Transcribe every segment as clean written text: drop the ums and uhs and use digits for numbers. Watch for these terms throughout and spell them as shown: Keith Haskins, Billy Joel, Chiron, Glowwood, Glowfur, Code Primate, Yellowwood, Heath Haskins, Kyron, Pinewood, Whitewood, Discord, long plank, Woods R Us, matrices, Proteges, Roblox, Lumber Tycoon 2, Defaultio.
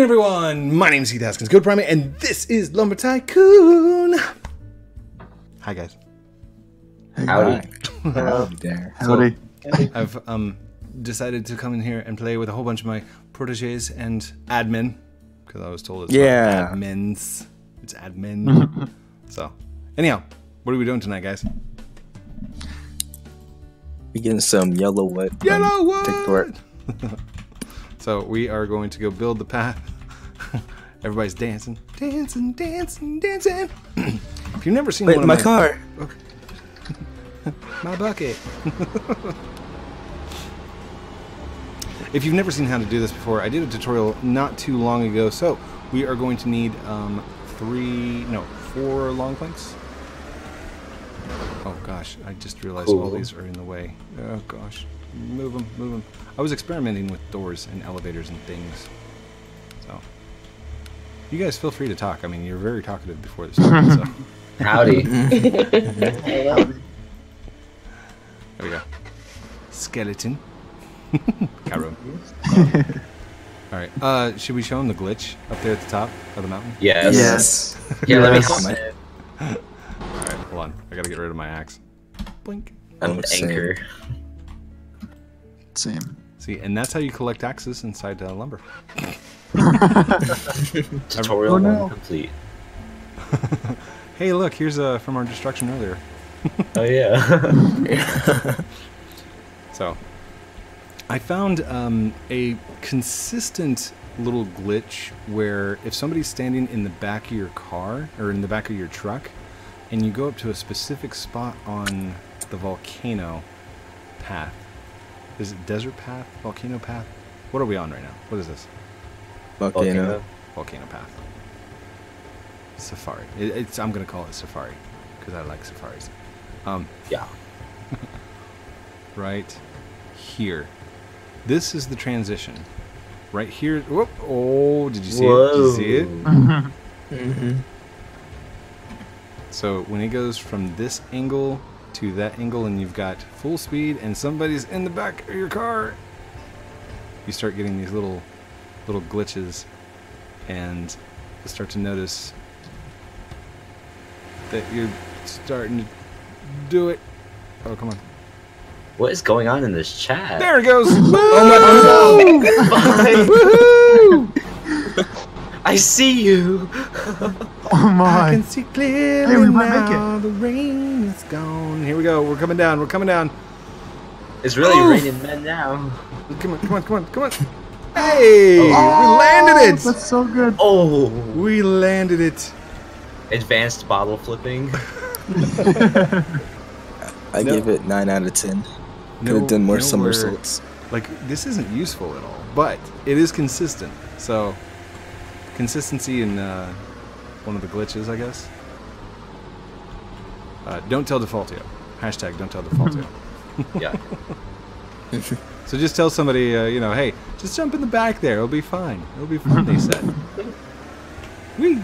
evening, everyone. My name is Keith Haskins, Code Primate, and this is Lumber Tycoon. Hi, guys. Howdy. Howdy there. Howdy. So, I've decided to come in here and play with a whole bunch of my proteges and admin, because I was told it's not admins. It's admin. So, anyhow, what are we doing tonight, guys? We're getting some Yellowwood. Yellowwood. So we are going to go build the path. Everybody's dancing, dancing, dancing, dancing. If you've never seen one of my car, okay. My bucket. If you've never seen how to do this before, I did a tutorial not too long ago. So we are going to need four long planks. Oh gosh, I just realized all these are in the way. Oh gosh. Move them, move them. I was experimenting with doors and elevators and things. So, you guys feel free to talk. I mean, you're very talkative before this time, so. Howdy. There we go. Skeleton. Got room. Oh. All right. Should we show him the glitch up there at the top of the mountain? Yes. Yes. Yeah, let me comment. All right, hold on. I got to get rid of my axe. Blink. An anchor. Same. See, and that's how you collect axes inside lumber. Tutorial complete. Hey, look, here's from our destruction earlier. Oh yeah. So, I found a consistent little glitch where if somebody's standing in the back of your car or in the back of your truck, and you go up to a specific spot on the volcano path. Is it desert path? Volcano path? What are we on right now? What is this? Volcano. Volcano path. Safari. I'm going to call it safari because I like safaris. Yeah. Right here. This is the transition. Right here. Whoop. Oh, did you see it? Did you see it? So when it goes from this angle to that angle and you've got full speed and somebody's in the back of your car, you start getting these little glitches and you start to notice that you're starting to do it. Oh, come on. What is going on in this chat? There it goes. Oh, woohoo! I see you. Oh my! I can see clearly now. The rain is gone. Here we go. We're coming down. We're coming down. It's really raining men now. Come on! Come on! Come on! Come on! Hey! Oh, we landed it. That's so good. Oh! We landed it. Advanced bottle flipping. I give it 9 out of 10. Could have done more somersaults. Like this isn't useful at all, but it is consistent. So consistency and. One of the glitches, I guess. Don't tell Defaultio. # don't tell Defaultio. Yeah. So just tell somebody, you know, hey, just jump in the back there. It'll be fine. It'll be fun, they said. Whee!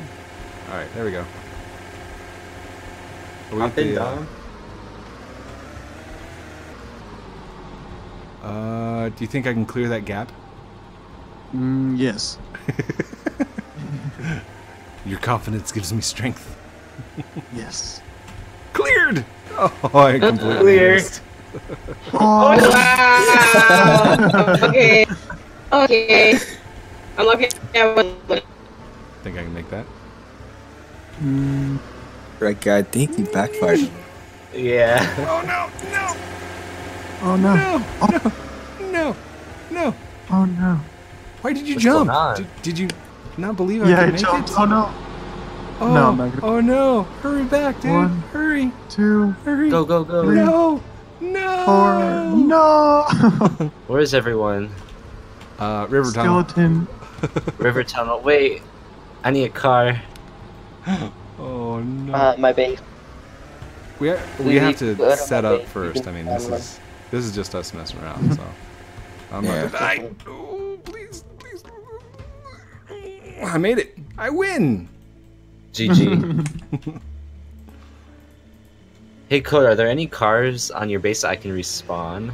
All right, there we go. Hop in, dog. Do you think I can clear that gap? Yes. Your confidence gives me strength. Yes. Cleared! Oh, I completely cleared. Oh, wow! Okay. Okay. I'm okay. Think I can make that? Right, guy, I think you backfired. Yeah. Oh, no! No! Oh, no. No! Oh. No! No! Oh, no. Why did you jump? Did you... not believe I could make it. Oh no! Oh no! Oh no! Hurry back, dude! One, hurry! Two! Hurry! Go! Go! Go! Three, no! No! Four! No! Where is everyone? River Skeleton. Tunnel. River Tunnel. Wait! I need a car. Oh no! My base. We have to set up first. I mean, this is just us messing around. So I'm not gonna die. I made it. I win. GG. Hey, Code, are there any cars on your base that I can respawn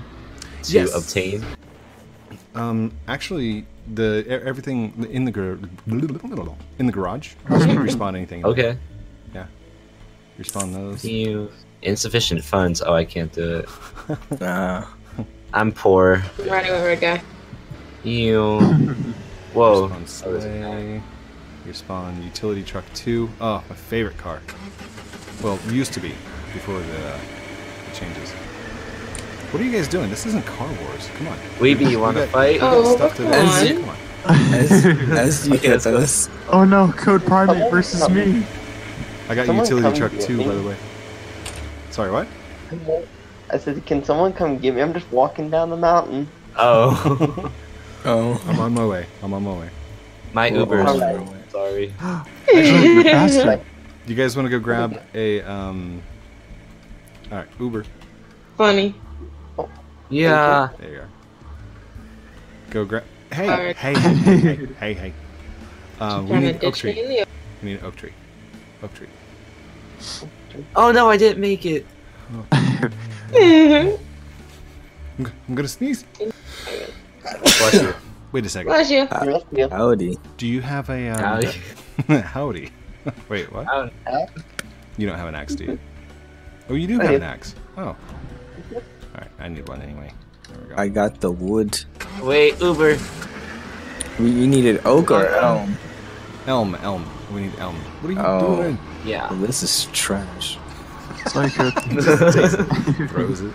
to obtain? Actually, everything in the garage. Respawn anything. Okay. Yeah. Respawn those. Insufficient funds. Oh, I can't do it. I'm poor. I'm running over a guy. Whoa. Respawn sleigh. Respawn utility truck 2. Oh, my favorite car. Well, it used to be before the changes. What are you guys doing? This isn't Car Wars. Come on. Weeby, you want to fight? Oh, come on. As you get this. Oh no, Code Primate versus me. I got utility truck 2, by the way. Sorry, what? I said, can someone come get me? I'm just walking down the mountain. Oh. Oh. I'm on my way. I'm on my way. My Uber is on my way. Sorry. Actually, you guys want to go grab a, alright, Uber. Funny. Yeah. There you are. Go grab. Hey, right. hey. We need an oak tree. We need an oak tree. Oak tree. Oh no, I didn't make it. Oh. I'm gonna sneeze. Bless you. Wait a second. Bless you. Howdy. Do you have a? Howdy. Howdy. Wait, what? You don't have an axe, do you? Oh, you do have an axe. Oh. Alright, I need one anyway. There we go. I got the wood. Wait, Uber. You needed oak or elm? Elm. We need elm. What are you doing? Yeah. Well, this is trash. Sorry, Kurt. Throws it.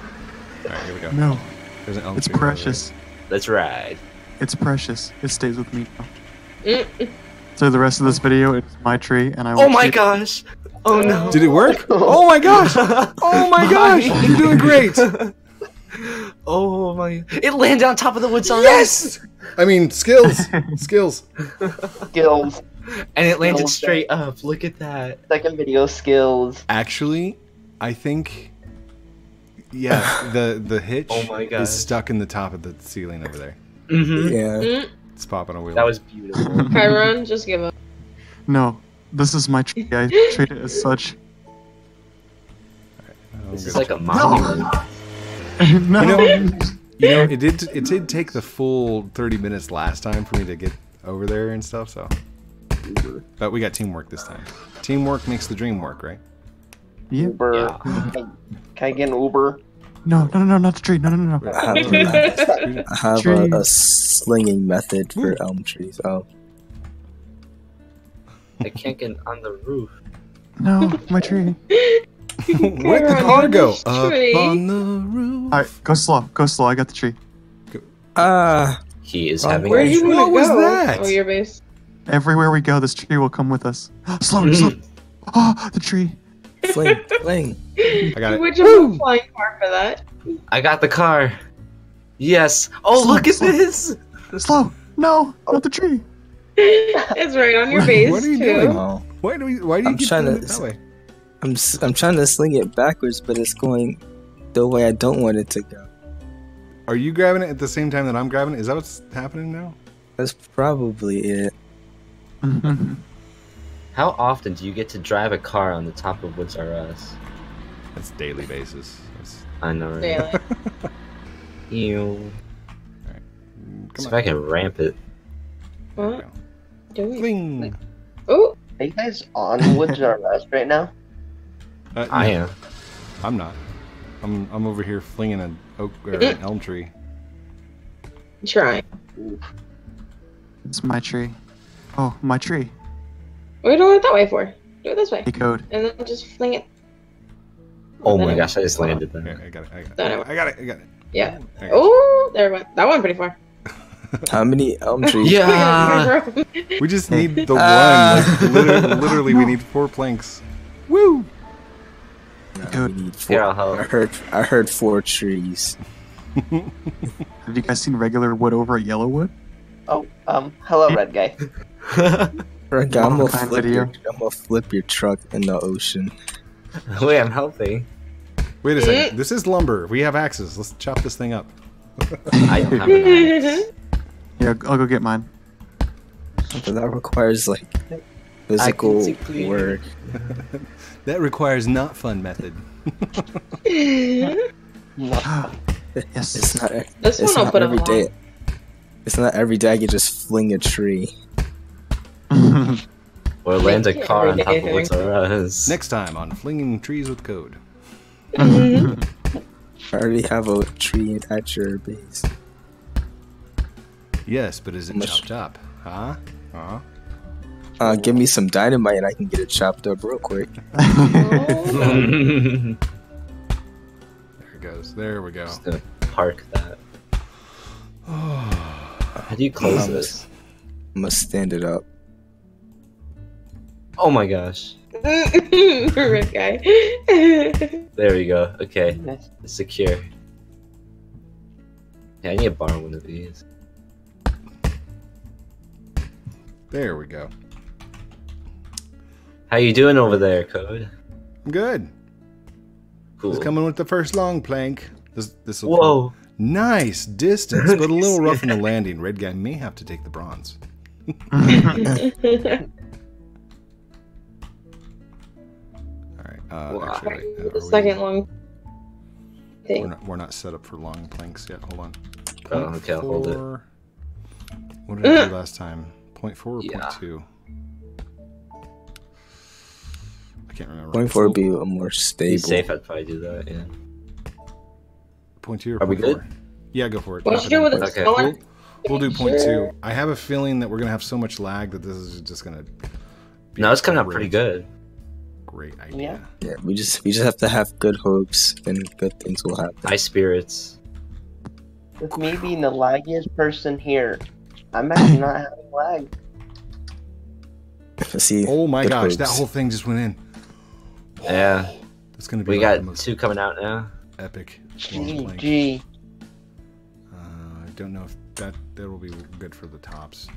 Alright, here we go. No. There's an elm. It's precious. Let's ride. It's precious. It stays with me. So the rest of this video, it's my tree, and I will. Oh my gosh! Oh no! Did it work? Oh my gosh! Oh my gosh! You're doing great! Oh my! It landed on top of the woods on yes! I mean, skills. And it landed straight up. Look at that. Second video skills. Actually, I think. Yeah, the hitch is stuck in the top of the ceiling over there. Mm-hmm. Yeah. It's popping a wheel. That was beautiful. Chiron, just give up. No, this is my tree. I treat it as such. All right, this is like a monument. No. You know, it did take the full 30 minutes last time for me to get over there and stuff. So, but we got teamwork this time. Teamwork makes the dream work, right? Yeah. Uber. Yeah. Can I get an Uber? No, not the tree. No. I have a slinging method for elm trees. Oh. I can't get on the roof. No, my tree. Where'd the car go? Up on the roof. Alright, go slow. I got the tree. He is having a tree. What was that? Oh, your base. Everywhere we go, this tree will come with us. Slow. Oh, the tree. Fling. I got it. Would you have a flying car for that? I got the car. Yes. Oh, look at this. Slow. No, not the tree. It's right on your base. What are you doing? Oh. Why do you keep doing it that way? I'm trying to sling it backwards, but it's going the way I don't want it to go. Are you grabbing it at the same time that I'm grabbing it? Is that what's happening now? That's probably it. How often do you get to drive a car on the top of Woods R Us? That's daily basis. I know. Right? Daily. Ew. All right. See if I can ramp it. What? Doing. Oh, are you guys on Woods R Us right now? I am. I'm not. I'm over here flinging an oak or an elm tree. Try. It's my tree. Oh, my tree. We don't want it that way for. Do it this way. Decode. And then just fling it. Oh my gosh! I just landed there. Okay, I got it. Yeah. Oh, there it went. That went pretty far. How many elm trees? Yeah. We just need the one. Like, literally, we need 4 planks. Woo. No, we need 4. Yeah, I heard 4 trees. Have you guys seen regular wood over at Yellowwood? Oh, hello, red guy. Red guy, I'm gonna flip your truck in the ocean. Wait, I'm helping. Wait a second. This is lumber. We have axes. Let's chop this thing up. I don't have an axe. Yeah, I'll go get mine. But that requires like physical work. That requires not fun method. Yes, it's not. This one I'll put up every day. It's not every day I can just fling a tree. Or land a car on top of Woods R Us. Next time on Flinging Trees with Code. I already have a tree at your base. Yes, but is it chopped up? Huh? Huh? Give me some dynamite and I can get it chopped up real quick. Oh. There it goes. There we go. Just gonna park that. How do you close this? I must stand it up. Oh my gosh. Rip guy. There we go. Okay. It's secure. Yeah, I need to borrow one of these. There we go. How you doing over there, Code? I'm good. Cool. Just coming with the first long plank. This will whoa. Come. Nice distance, but a little rough in the landing. Red guy may have to take the bronze. Alright, actually, wait, the second long thing. We're not set up for long planks yet. Hold on. Oh, okay, I'll hold it. What did I do last time? 0.4 or 0.2? I can't remember. 0.4 would be a more stable. Be safe, I'd probably do that, yeah. 0.2 or 0.4? Are we good? Yeah, go for it. What do with it? Okay. We'll do 0.2. I have a feeling that we're going to have so much lag that this is just going to be... No, it's coming out pretty good. Great idea. Yeah, we just have to have good hopes and good things will happen. High spirits. With me being the laggiest person here, I'm actually not having lag. See, oh my gosh, hopes. That whole thing just went in. Yeah. It's gonna be we got two coming out now. Epic. GG. I don't know if that will be good for the tops.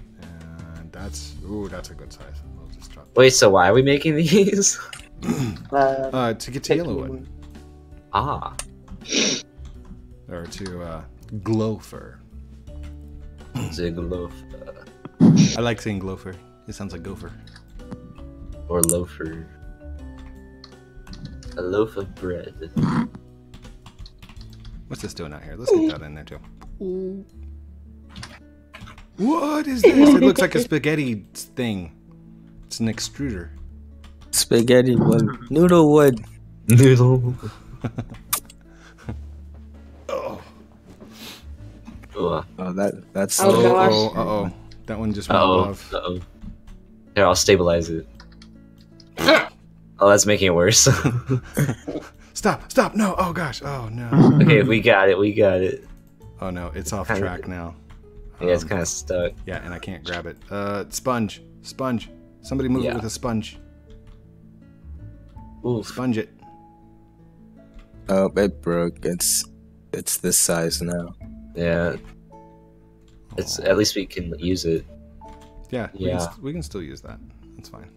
And that's ooh, that's a good size. We'll just drop wait, so why are we making these? To get to Yellowwood. Ah. Or to Glowfur. I like saying Glowfur. It sounds like gopher. Or loafer. A loaf of bread. What's this doing out here? Let's get that in there too. What is this? It looks like a spaghetti thing. It's an extruder. Spaghetti wood. Noodle wood. Noodle. Oh, that's oh, oh, uh oh. That one just went off. Uh oh. Here, I'll stabilize it. Oh, that's making it worse. Stop, no, oh gosh, oh no. Okay, we got it. Oh no, it's off track now. Yeah, it's kind of stuck. Yeah, and I can't grab it. Sponge. Somebody move it with a sponge. Ooh, sponge it. Oh, it broke. It's this size now. Yeah, it's at least we can use it. Yeah, we can still use that. That's fine.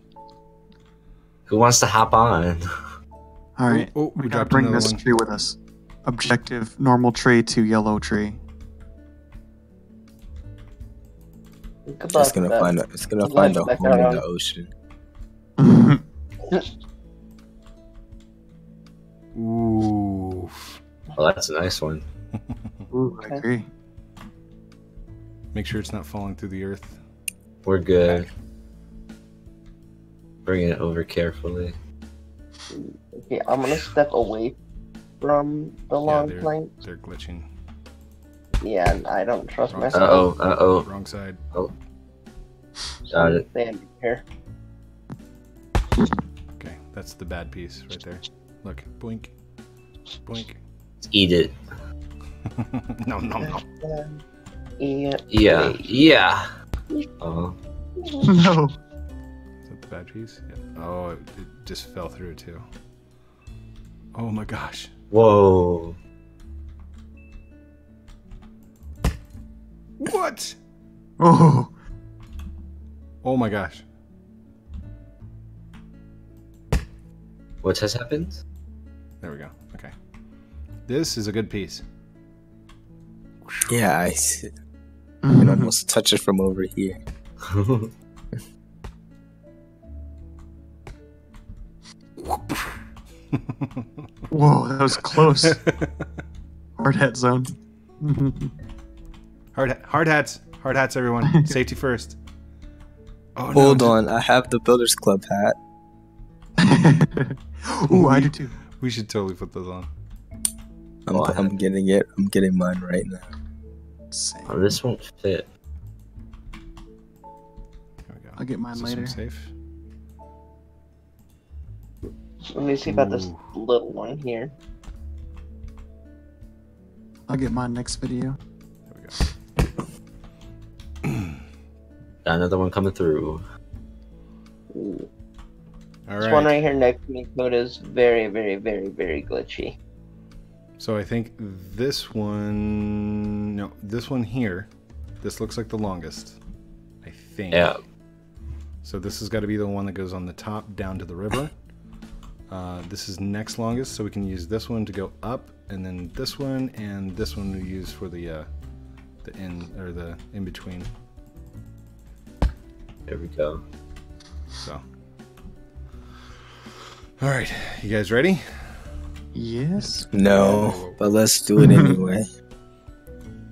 Who wants to hop on? All right, we gotta bring this tree with us. Objective: normal tree to yellow tree. It's gonna find a hole in the ocean. Ooh, well, that's a nice one. Ooh, I agree. Make sure it's not falling through the earth. We're good. Bring it over carefully. Okay, I'm gonna step away from the long plank. They're glitching. Yeah, I don't trust myself. Uh oh, Wrong side. Oh. Got it. Here. Okay, that's the bad piece right there. Look, boink. Boink. Eat it. No. Yeah. Oh. No. Is that the bad piece? Yeah. Oh, it just fell through too. Oh my gosh. Whoa. What? Oh. Oh my gosh. What has happened? There we go. Okay. This is a good piece. Yeah, I can almost touch it from over here. Whoa, that was close. Hard hat zone. Hard hats. Hard hats, everyone. Safety first. Oh, no. Hold on, I have the Builders Club hat. Ooh, I do too. We should totally put those on. I'm getting it. I'm getting mine right now. Same. Oh, this won't fit. There we go. I'll get mine later. Safe. Let me see about this little one here. I'll get mine next video. There we go. Another one coming through. Ooh. All right. This one right here next to me, Code, is very, very, very, very glitchy. So I think this one, no, this one here, this looks like the longest, I think. Yeah. So this has got to be the one that goes on the top down to the river. This is next longest, so we can use this one to go up, and then this one, and this one we use for the in or the in between. There we go. So, all right, you guys ready? Yes. No, but let's do it anyway.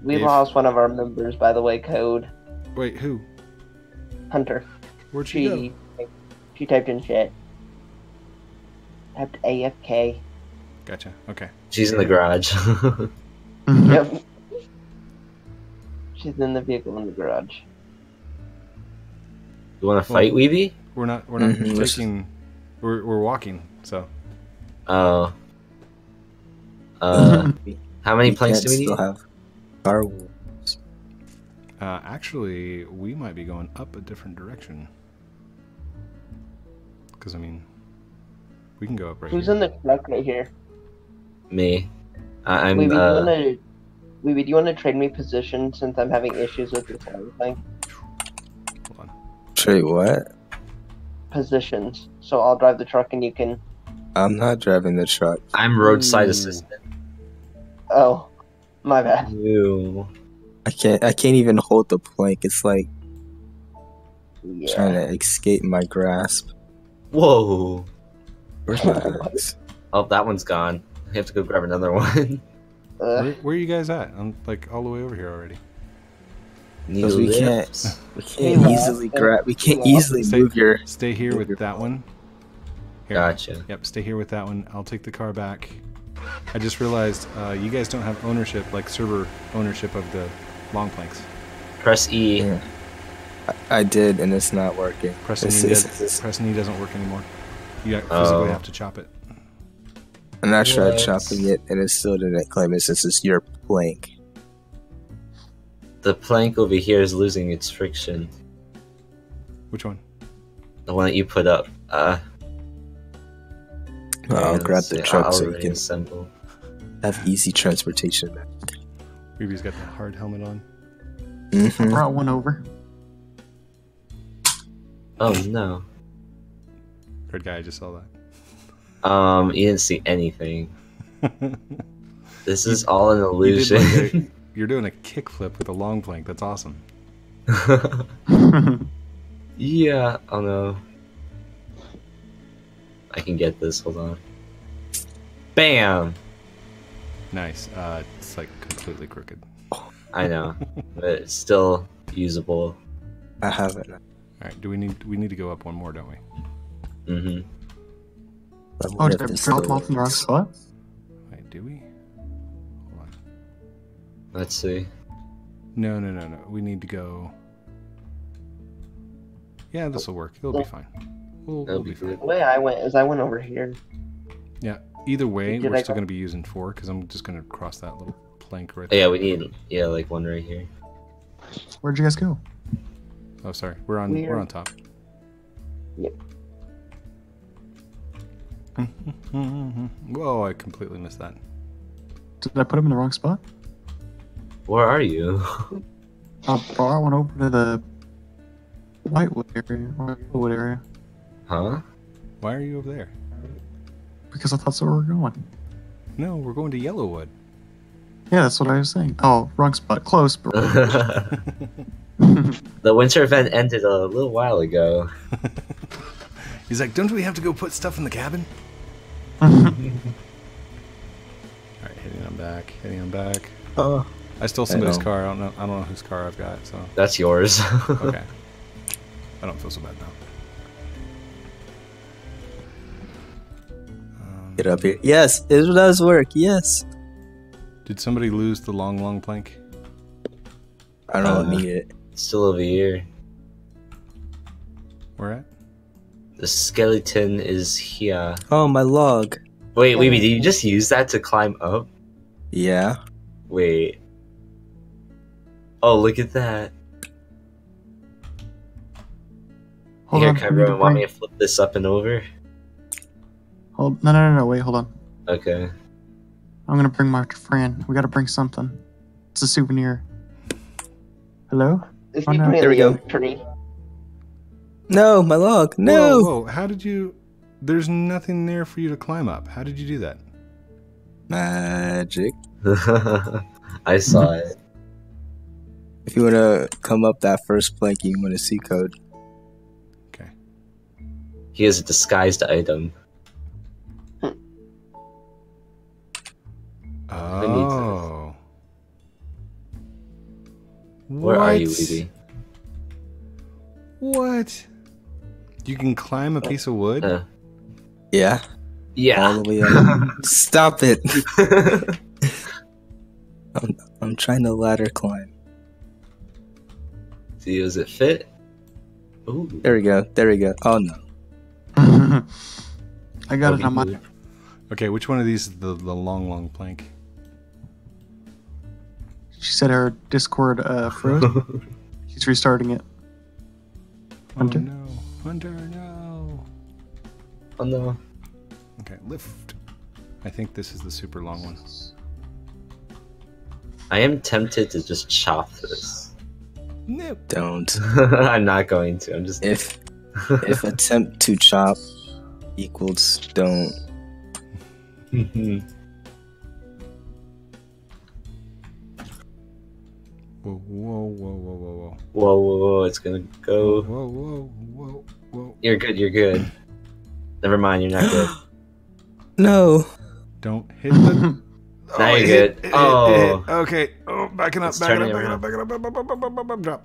We lost one of our members, by the way, Code. Wait, who? Hunter. Where'd she go? She typed in shit. AFK. Gotcha. Okay. She's in the garage. Yep. She's in the vehicle in the garage. You want to fight, Weeby? We're not taking. We're walking. So. Oh. How many planks do we need? Have our wolves. Actually, we might be going up a different direction. Because I mean. We can go up right Who's in the truck right here? Me. I'm, Weeby, do you want to trade me position since I'm having issues with this other thing? Hold on. Trade what? Positions. So I'll drive the truck and you can... I'm not driving the truck. I'm roadside assistant. Oh. My bad. Ew. I can't even hold the plank. It's like... Yeah. Trying to escape my grasp. Whoa. Oh, that one's gone. I have to go grab another one. Where are you guys at? I'm like all the way over here already. Because we can't easily grab. We can't easily move your. Stay here with that one. Here. Gotcha. Yep. Stay here with that one. I'll take the car back. I just realized you guys don't have ownership, like server ownership of the long planks. Press E. Yeah. I did, and it's not working. Pressing E doesn't work anymore. You physically have to chop it. I'm not sure I chopping it, and it still didn't claim it since it's your plank. The plank over here is losing its friction. Which one? The one that you put up. I'll grab the truck so we can assemble. Have easy transportation. Ruby's got that hard helmet on. Mm-hmm. I brought one over. Oh no. Third guy, I just saw that. You didn't see anything. This is all an illusion. You're doing a kickflip with a long plank. That's awesome. Yeah. Oh no. I can get this. Hold on. Bam. Nice. It's like completely crooked. I know, but it's still usable. I have it. All right. Do we need? We need to go up one more, don't we? Mm-hmm. Oh, did I drop them off in the wrong spot? Wait, do we? Hold on. Let's see. No. We need to go... Yeah, this'll work. It'll be fine. We'll be fine. The way I went is I went over here. Yeah, either way, we're still going to be using 4, because I'm just going to cross that little plank right there. Yeah, we need, like one right here. Where'd you guys go? Oh, sorry. We're on top. Yep. Whoa, I completely missed that. Did I put him in the wrong spot? Where are you? I brought one over to the Whitewood area, or Glowwood area. Huh? Why are you over there? Because I thought that's where we're going. No, we're going to Yellowwood. Yeah, that's what I was saying. Oh, wrong spot. Close, bro. The winter event ended a little while ago. He's like, don't we have to go put stuff in the cabin? Alright, heading on back. I stole somebody's car. I don't know whose car I've got. So that's yours. Okay. I don't feel so bad now. Get up here. Yes, it does work. Yes. Did somebody lose the long plank? I don't need it. It's still over here. Where at? The skeleton is here. Oh, my log. Wait, wait, did you just use that to climb up? Yeah. Wait. Oh, look at that. Hold on. Cameron, want me to flip this up and over? Hold, no, wait, hold on. Okay. I'm gonna bring my friend. We gotta bring something. It's a souvenir. Hello? Oh, no. There we go. Pretty. No, my log. No! Whoa, how did you... There's nothing there for you to climb up. How did you do that? Magic. I saw it. If you want to come up that first plank, you want to see Code. Okay. He is a disguised item. Oh. Where are you, Evie? What? You can climb a piece of wood? Yeah. Yeah. All the way up. Stop it. I'm trying to ladder climb. See, does it fit? Ooh. There we go. There we go. Oh, no. I got it on my... Okay, which one of these is the long plank? She said our Discord froze. She's restarting it. Hunter? Oh, no. Hunter, no. Oh, no. Okay, lift. I think this is the super long one. I am tempted to just chop this. Nope. Don't. I'm not going to. I'm just... If attempt to chop equals don't... Whoa, it's gonna go. Whoa. You're good. Never mind, you're not good. No. Don't hit the... Oh, now you're good. It hit. Okay. Oh, backing up. Drop.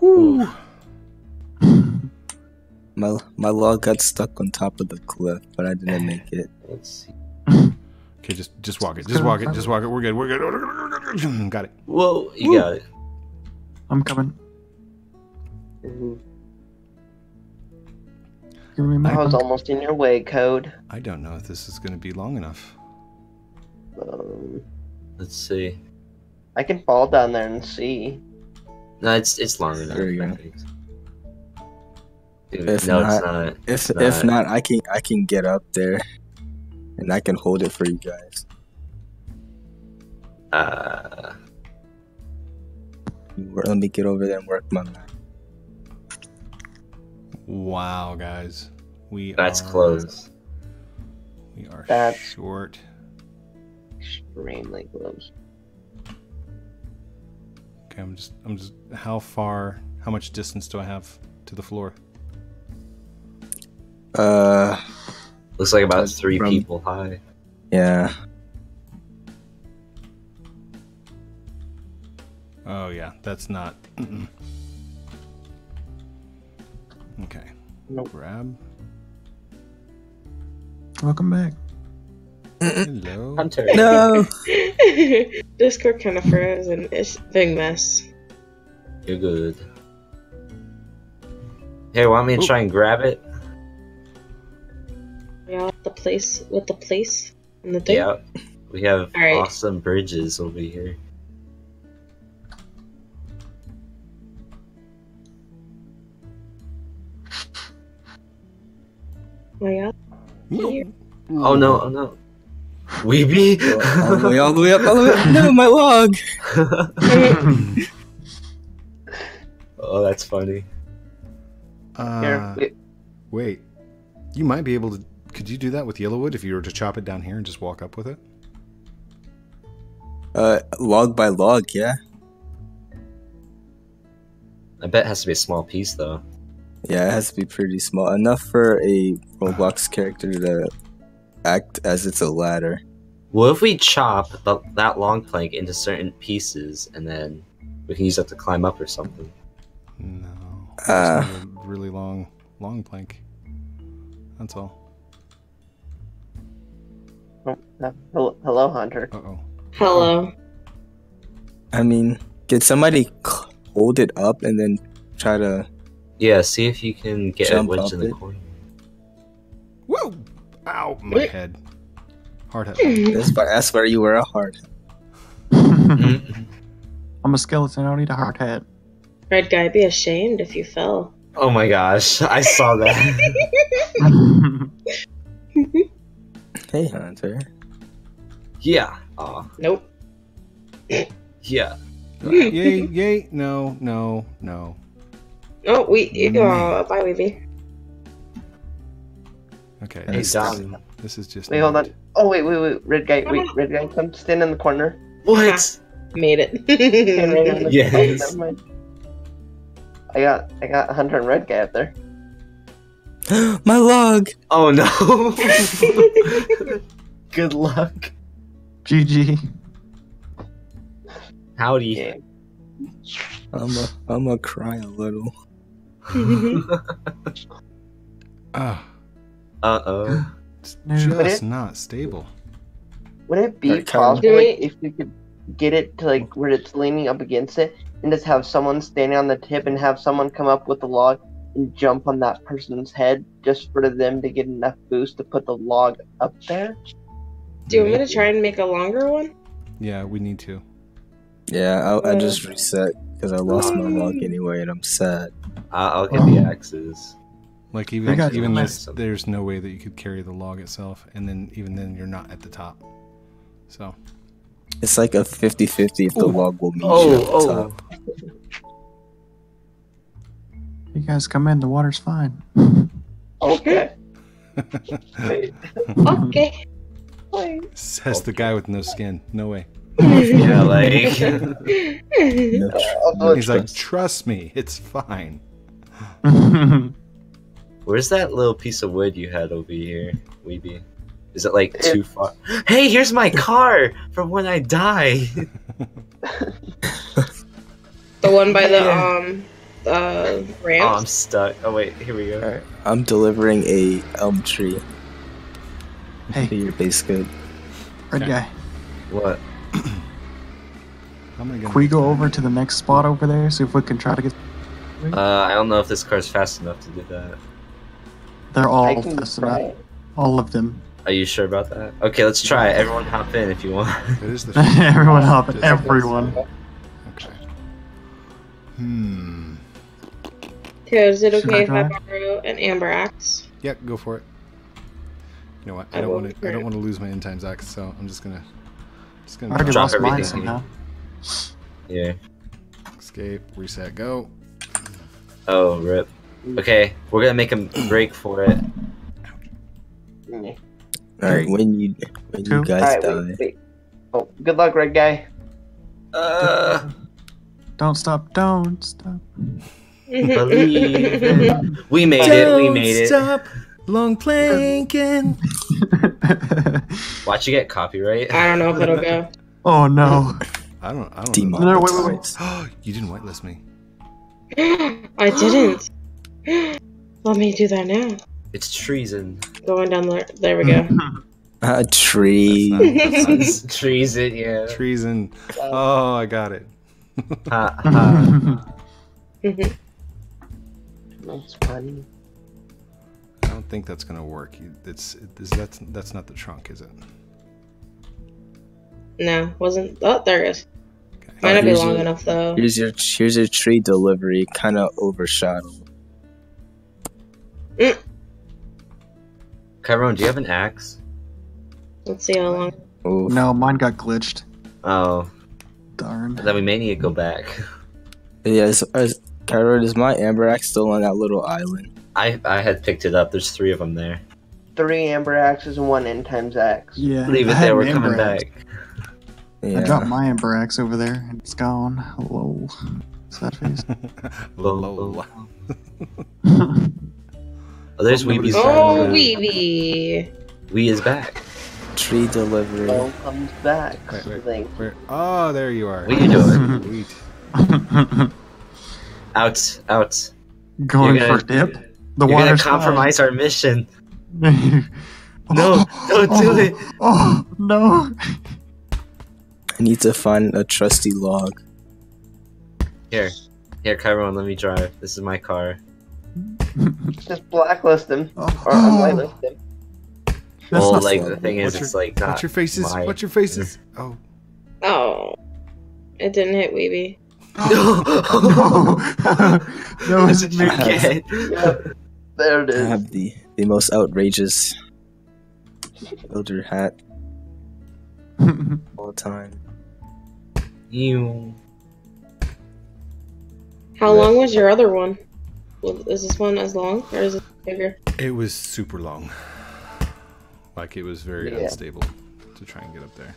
Whoo. My log got stuck on top of the cliff, but I didn't make it. Let's see. Okay, just walk it. Just walk it. We're good. Got it. Whoa, you got it. I'm coming. I was almost in your way, Code. I don't know if this is going to be long enough. Let's see. I can fall down there and see. No, it's long enough. There you go. Dude, if not, I can get up there. And I can hold it for you guys. Let me get over there and work my map. Wow, guys. That's close. We are short. Extremely close. Okay, I'm just how much distance do I have to the floor? Looks like about three people high. Yeah. Oh, yeah. That's not... Okay. Nope. Grab. Welcome back. Hello. Hunter. No! Discord kind of froze and it's a big mess. You're good. Hey, want me to try and grab it? Yeah, with the place and the thing. Yeah, we have awesome bridges over here. Oh yeah. Oh no! Weeby, all the way up. No, my log. Oh, that's funny. Wait, you might be able to. Could you do that with Yellowwood if you were to chop it down here and just walk up with it? Log by log, yeah. I bet it has to be a small piece, though. Yeah, it has to be pretty small. Enough for a Roblox character to act as it's a ladder. What if we chop that long plank into certain pieces and then we can use that to climb up or something? No. A really long plank. That's all. Hello, Hunter. Uh-oh. Hello. I mean, did somebody hold it up and then try to... Yeah, see if you can get it wedged in the corner. Whoa! Ow, my head. Hard head. That's where you were a hard head. I'm a skeleton, I don't need a hard head. Red guy, be ashamed if you fell. Oh my gosh, I saw that. Hey, Hunter. Yeah. Aw. Nope. Yeah. Yay, yay, no, no, no. Oh, bye, Weeby. Okay. Hey, this is just... Wait, hold on. Oh, wait, red guy, red guy, come stand in the corner. What? Made it. Right yes. Never mind. I got Hunter and Red guy up there. My log! Oh no! Good luck. GG. Howdy. Yeah. I'm a cry a little. Uh-oh. It's just not stable. Would it be possible if we could get it to like where it's leaning up against it and just have someone standing on the tip and have someone come up with the log and jump on that person's head just for them to get enough boost to put the log up there? Do you want me to try and make a longer one? Yeah, we need to. Yeah, I just reset because I lost my log anyway and I'm sad. I'll get the axes. Like even this, there's no way that you could carry the log itself, and then even then you're not at the top. So it's like a 50-50 if the log will meet you at the top. You guys come in, the water's fine. Okay. Okay. Says the guy with no skin. No way. Yeah, like... no, he's like, trust me, it's fine. Where's that little piece of wood you had over here, Weeby? Is it like too far? Hey, here's my car from when I die. The one by the ramp. Oh, I'm stuck. Oh wait, here we go. All right. I'm delivering a elm tree. Hey, your base good. Red guy. What? Can we go over to the next spot over there? See if we can try to get. I don't know if this car's fast enough to do that. They're all fast enough. All of them. Are you sure about that? Okay, let's try it. Everyone hop in if you want. Everyone hop in. Everyone. Okay. Okay, is it okay if I borrow an amber axe? Yep, go for it. You know what? I don't want to lose my end times axe, so I'm just gonna. I already lost mine somehow. Yeah. Escape, reset, go. Oh, rip. Okay, we're gonna make him break for it. Alright, when you guys die. Wait. Oh, good luck, red guy. Don't stop. Believe it. We made it. Stop. Long planking. Watch you get copyright. I don't know if it'll go. Oh no. I don't know. No, wait. You didn't whitelist me. I didn't. Let me do that now. It's treason. Going down there we go. A tree. That's treason, yeah. Treason. Oh, I got it. That's funny. I don't think that's gonna work. That's not the trunk, is it? No, wasn't. Oh, there it is. Okay. Might not be long enough though. Here's your tree delivery, kind of overshadowed. Kyron, do you have an axe? Let's see how long. Oof. No, mine got glitched. Oh, darn. Then we may need to go back. Yeah, Kyron, is my amber axe still on that little island? I had picked it up. There's three of them there. 3 amber axes and 1 end times axe. Yeah, leave it there. We're coming back. Yeah. I dropped my amber axe over there and it's gone. Lol. Sad face. Lol. Oh, there's Weeby's. Oh, Weeby. We is back. Tree delivery. Oh, comes back. Wait. Oh, there you are. What are you doing? Sweet. Out. Going for dip? You're gonna compromise our mission. No, don't do it. Oh, no. I need to find a trusty log. Here, Chiron, let me drive. This is my car. Just blacklist him. Or unlightlist him. Well, like, the thing is, it's like, not. What's your faces? Oh. Oh. It didn't hit Weeby. No! No, it's a there it is. I have the most outrageous builder hat. All the time. Ew. How long was your other one? Is this one as long, or is it bigger? It was super long. Like, it was very unstable to try and get up there.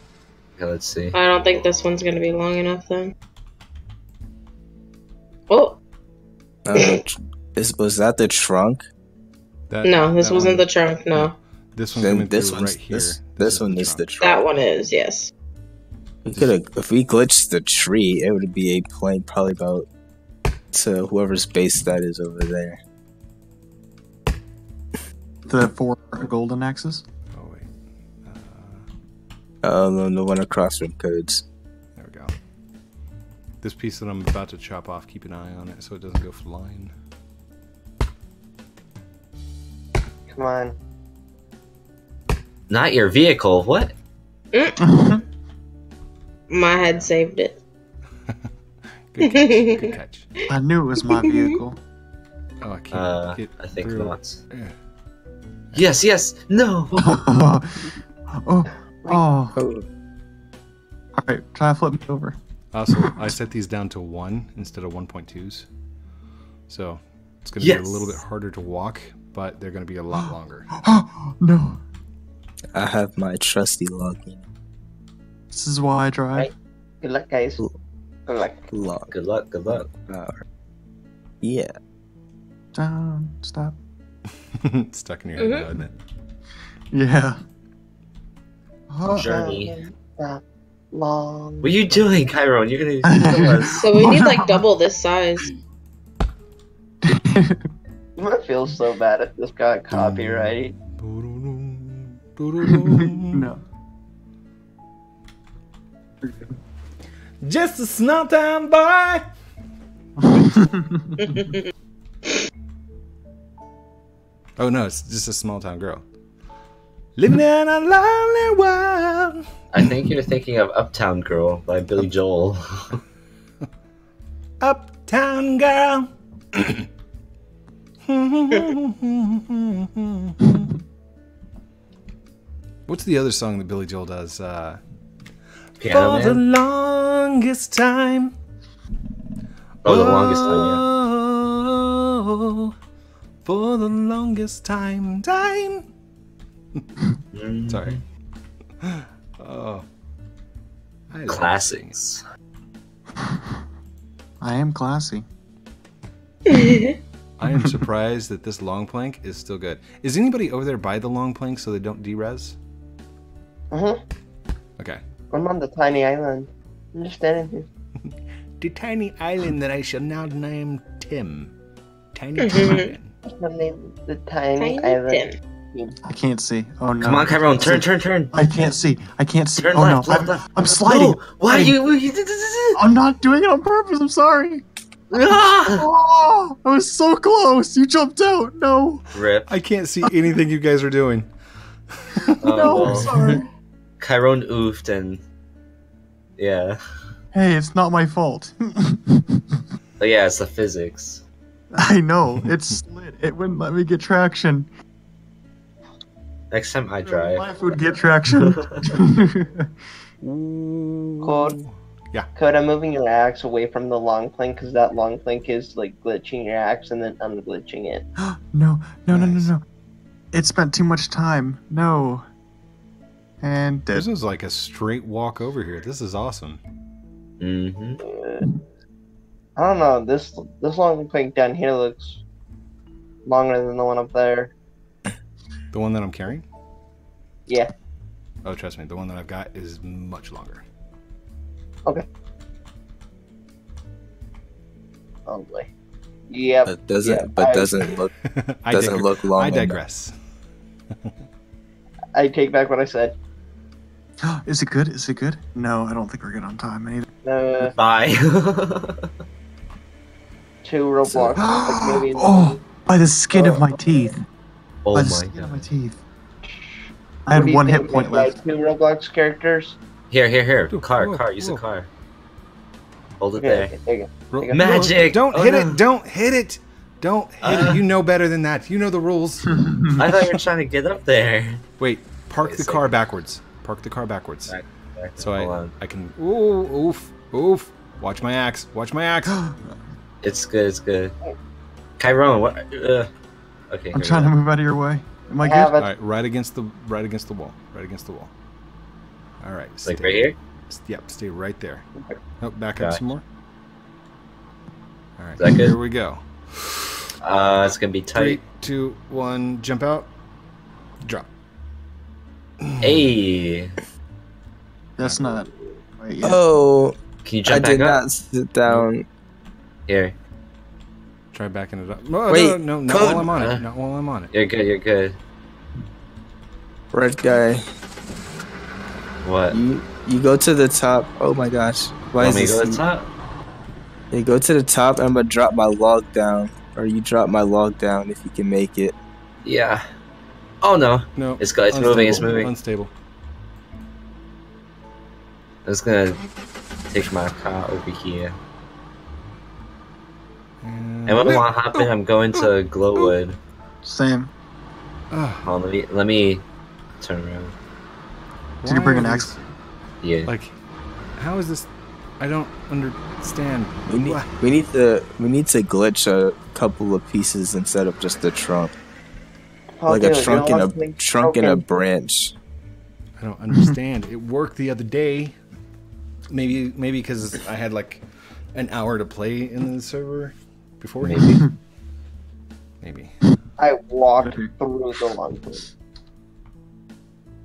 Yeah, let's see. I don't think this one's gonna be long enough, then. Oh! Was that the trunk? No, this wasn't the trunk, no. This one's gonna be right here. This one is the trunk. That one is, yes. We could've, if we glitched the tree, it would be a plane probably about to whoever's base that is over there. The 4 golden axes? Oh, wait. The one across from codes. There we go. This piece that I'm about to chop off, keep an eye on it so it doesn't go flying. Come on. Not your vehicle, what? My head saved it. Good catch. I knew it was my vehicle. Oh, I can't get I think not. Yeah. Yes, no! Oh. Alright, try to flip me over. Also, I set these down to 1 instead of 1.2s. So, it's going to be a little bit harder to walk, but they're going to be a lot longer. No! I have my trusty login. This is why I drive. Right. Good luck, guys. Good luck. Yeah. Down, stop. Stuck in your head, isn't it? Yeah. Journey. Long. What are you doing, Chiron? You're gonna kill us. So we need like double this size. I'm gonna feel so bad if this got copyright. No. Just a snow time, boy. Oh no, it's just a small town girl. Living in a lonely world. I think you're thinking of Uptown Girl by Billy Joel. Uptown Girl. What's the other song that Billy Joel does? Piano For Man? The longest time. Oh, the longest time, yeah. For the longest time. Sorry. Oh. Classics. I am classy. I am surprised that this long plank is still good. Is anybody over there by the long plank so they don't derez? Okay. I'm on the tiny island. I'm just standing here. The tiny island that I shall now name Tim. Tiny Tim. The tiny island. I can't see. Oh no! Come on, Chiron, turn. I can't see. Turn left. I'm sliding. No. Why you? I'm not doing it on purpose. I'm sorry. Oh, I was so close. You jumped out. No. Rip. I can't see anything you guys are doing. No, I'm sorry. Chiron oofed and yeah. Hey, it's not my fault. But yeah, it's the physics. I know, it slid. It wouldn't let me get traction. Next time I drive. My life would get traction. Code? Yeah. Code, I'm moving your axe away from the long plank because that long plank is like glitching your axe and then unglitching it. No. It spent too much time. No. And dead. This is like a straight walk over here. This is awesome. I don't know, this long plank down here looks longer than the one up there. The one that I'm carrying? Yeah. Oh, trust me, the one that I've got is much longer. Okay. Oh boy. Yeah. But doesn't look long. I digress. I take back what I said. Is it good? Is it good? No, I don't think we're good on time either. Bye. Two Roblox. Like maybe oh, by the skin of my teeth. Oh by the skin God. Of my teeth. I had one hit point left. Like two Roblox characters. Here. Car. Use a car. Hold it there. You go. Magic! Don't hit it! Don't hit it. You know better than that. You know the rules. I thought you were trying to get up there. Wait, park the car backwards. Park the car backwards. So I can... Ooh, oof. Watch my axe. It's good, Kyron, what... Okay, I'm trying to move out of your way. Am I good? All right, right against the wall. All right. Like right here? Yep, stay right there. Nope, back up some more. All right, here we go. It's going to be tight. 3, 2, 1, jump out. Drop. Hey. That's not... Right yet. Oh. Can you jump back up? I did not sit down. Here. Try backing it up. No, wait, no, not while I'm on it. You're good. Red guy. What? You go to the top. Oh my gosh. Why is this? You go to the top? You go to the top and I'm gonna drop my log down. Or you drop my log down if you can make it. Yeah. Oh no. No. It's moving, Unstable. I'm just gonna take my car over here. And when I want to hop in, I'm going to Glowwood. Same. Oh, let me turn around. Did you bring an axe? Yeah. Like, how is this? I don't understand. We need to glitch a couple of pieces instead of just the trunk. Like a trunk and a branch. I don't understand. It worked the other day. Maybe because I had like an hour to play in the server. Before maybe. I walked through the lunch.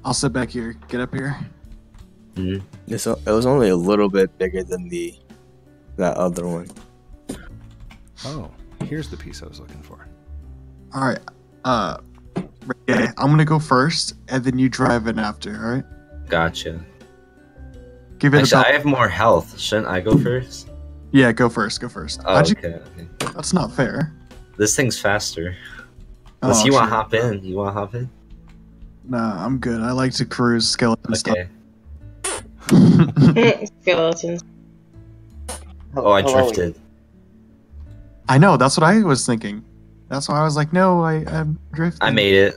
I'll sit back here. Get up here. Mm-hmm. So it was only a little bit bigger than that other one. Oh, here's the piece I was looking for. All right. I'm gonna go first, and then you drive in after. All right. Gotcha. Give it. Actually, I have more health. Shouldn't I go first? Yeah, go first. Oh, okay. That's not fair. This thing's faster. Unless you want to hop in. You want to hop in? Nah, I'm good. I like to cruise skeleton stuff. Skeletons. Oh, I drifted. I know. That's what I was thinking. That's why I was like, no, I'm drifting. I made it.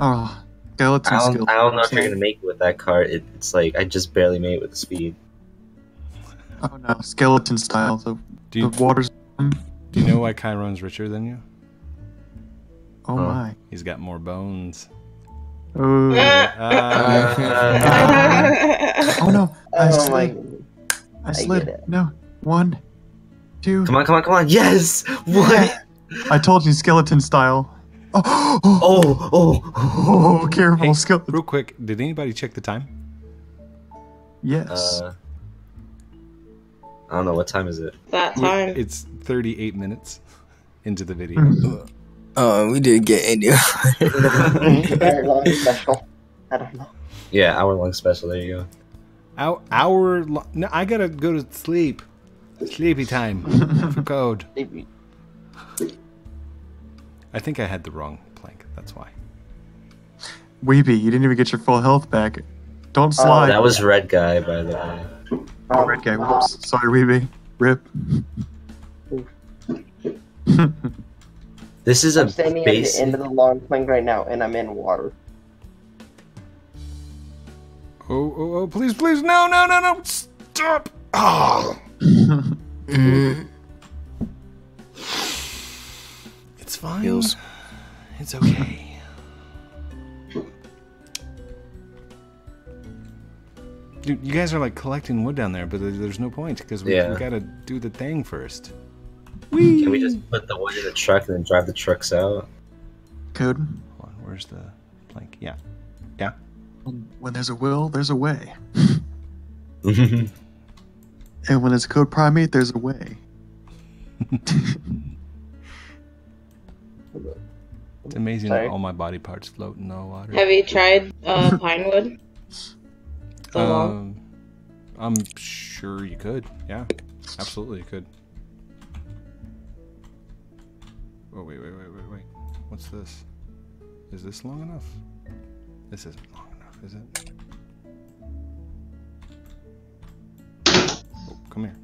Oh, skeleton. I don't know if you're going to make it with that car. It's like, I just barely made it with the speed. Oh no, skeleton style. The water's... Do you know why Kyron's richer than you? Oh my. He's got more bones. Ooh. Oh no, I slid. I slid. No. 1, 2. Come on. Yes! What? I told you, skeleton style. Oh, careful, hey, skeleton. Real quick, did anybody check the time? Yes. I don't know, what time is it? That time. It's 38 minutes into the video. We did get into hour-long special. I don't know. Yeah, hour-long special. There you go. Hour long. No, I gotta go to sleep. Sleepy time for code. Sleepy. I think I had the wrong plank. That's why. Weeby, you didn't even get your full health back. Don't slide. That was red guy, by the way. Oh, red guy. Whoops. Sorry, Weeby. Rip. This is a basic... I'm standing at the end of the long plank right now, and I'm in water. Oh, please. No. Stop. Oh. It's fine. Feels... It's okay. Dude, you guys are like collecting wood down there, but there's no point because we gotta do the thing first. Whee! Can we just put the wood in the truck and then drive the trucks out? Code. Hold on, where's the plank? Yeah. When there's a will, there's a way. And when it's Code Primate, there's a way. It's amazing that all my body parts float in the water. Have you tried Pinewood? I'm sure you could. Yeah, absolutely you could. Oh, wait. What's this? Is this long enough? This isn't long enough, is it? Oh, come here.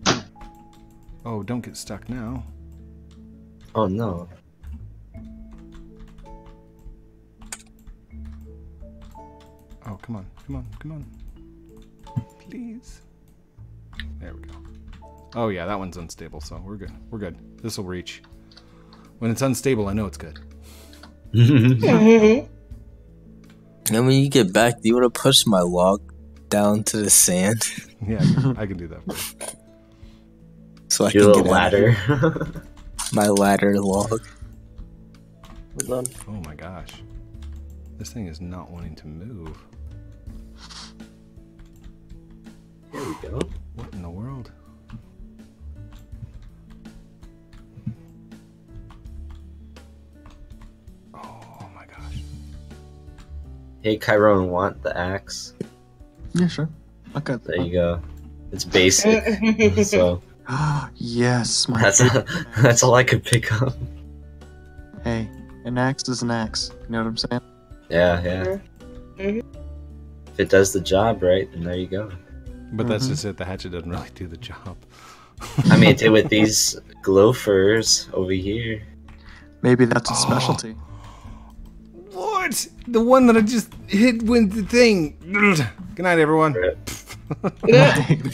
Oh, don't get stuck now. Oh, no. Oh, come on. Please. There we go. Oh, yeah, that one's unstable, so we're good. We're good. This will reach. When it's unstable, I know it's good. And when you get back, do you want to push my log down to the sand? Yeah, I can do that for you. So I can get a ladder. My ladder log. Oh my gosh. This thing is not wanting to move. There we go. What in the world? Oh my gosh. Hey, Chiron, want the axe? Yeah, sure. I got that. There you go. It's basic. So. Yes, my that's all I could pick up. Hey, an axe is an axe. You know what I'm saying? Yeah, yeah. Mm-hmm. If it does the job right, then there you go. But that's just it. The hatchet doesn't really do the job. I mean, it did with these glowfurs over here. Maybe that's a specialty. What? The one that I just hit with the thing. Good night, everyone. Good night.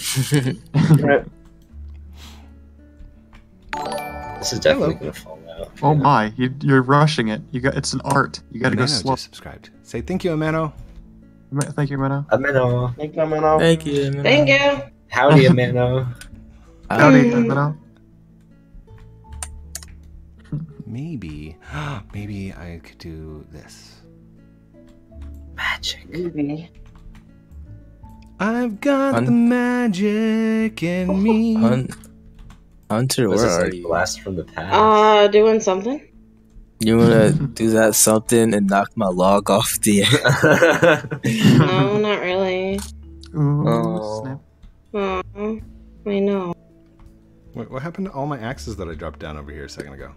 This is definitely gonna fall out. Oh my! You're rushing it. You got it's an art. You got to go slow. Just subscribed. Say thank you, Amano. Thank you, Amano. Amano. Thank you, Amano. Thank you. Amano. Thank you. Howdy, Amano. Howdy, Amano. Maybe I could do this. Magic. Maybe. I've got the magic in me. Hunter, where are you? Blast from the past. Doing something. You wanna do that something and knock my log off the end? No, not really. Ooh, snap. Oh, I know. Wait, what happened to all my axes that I dropped down over here a second ago?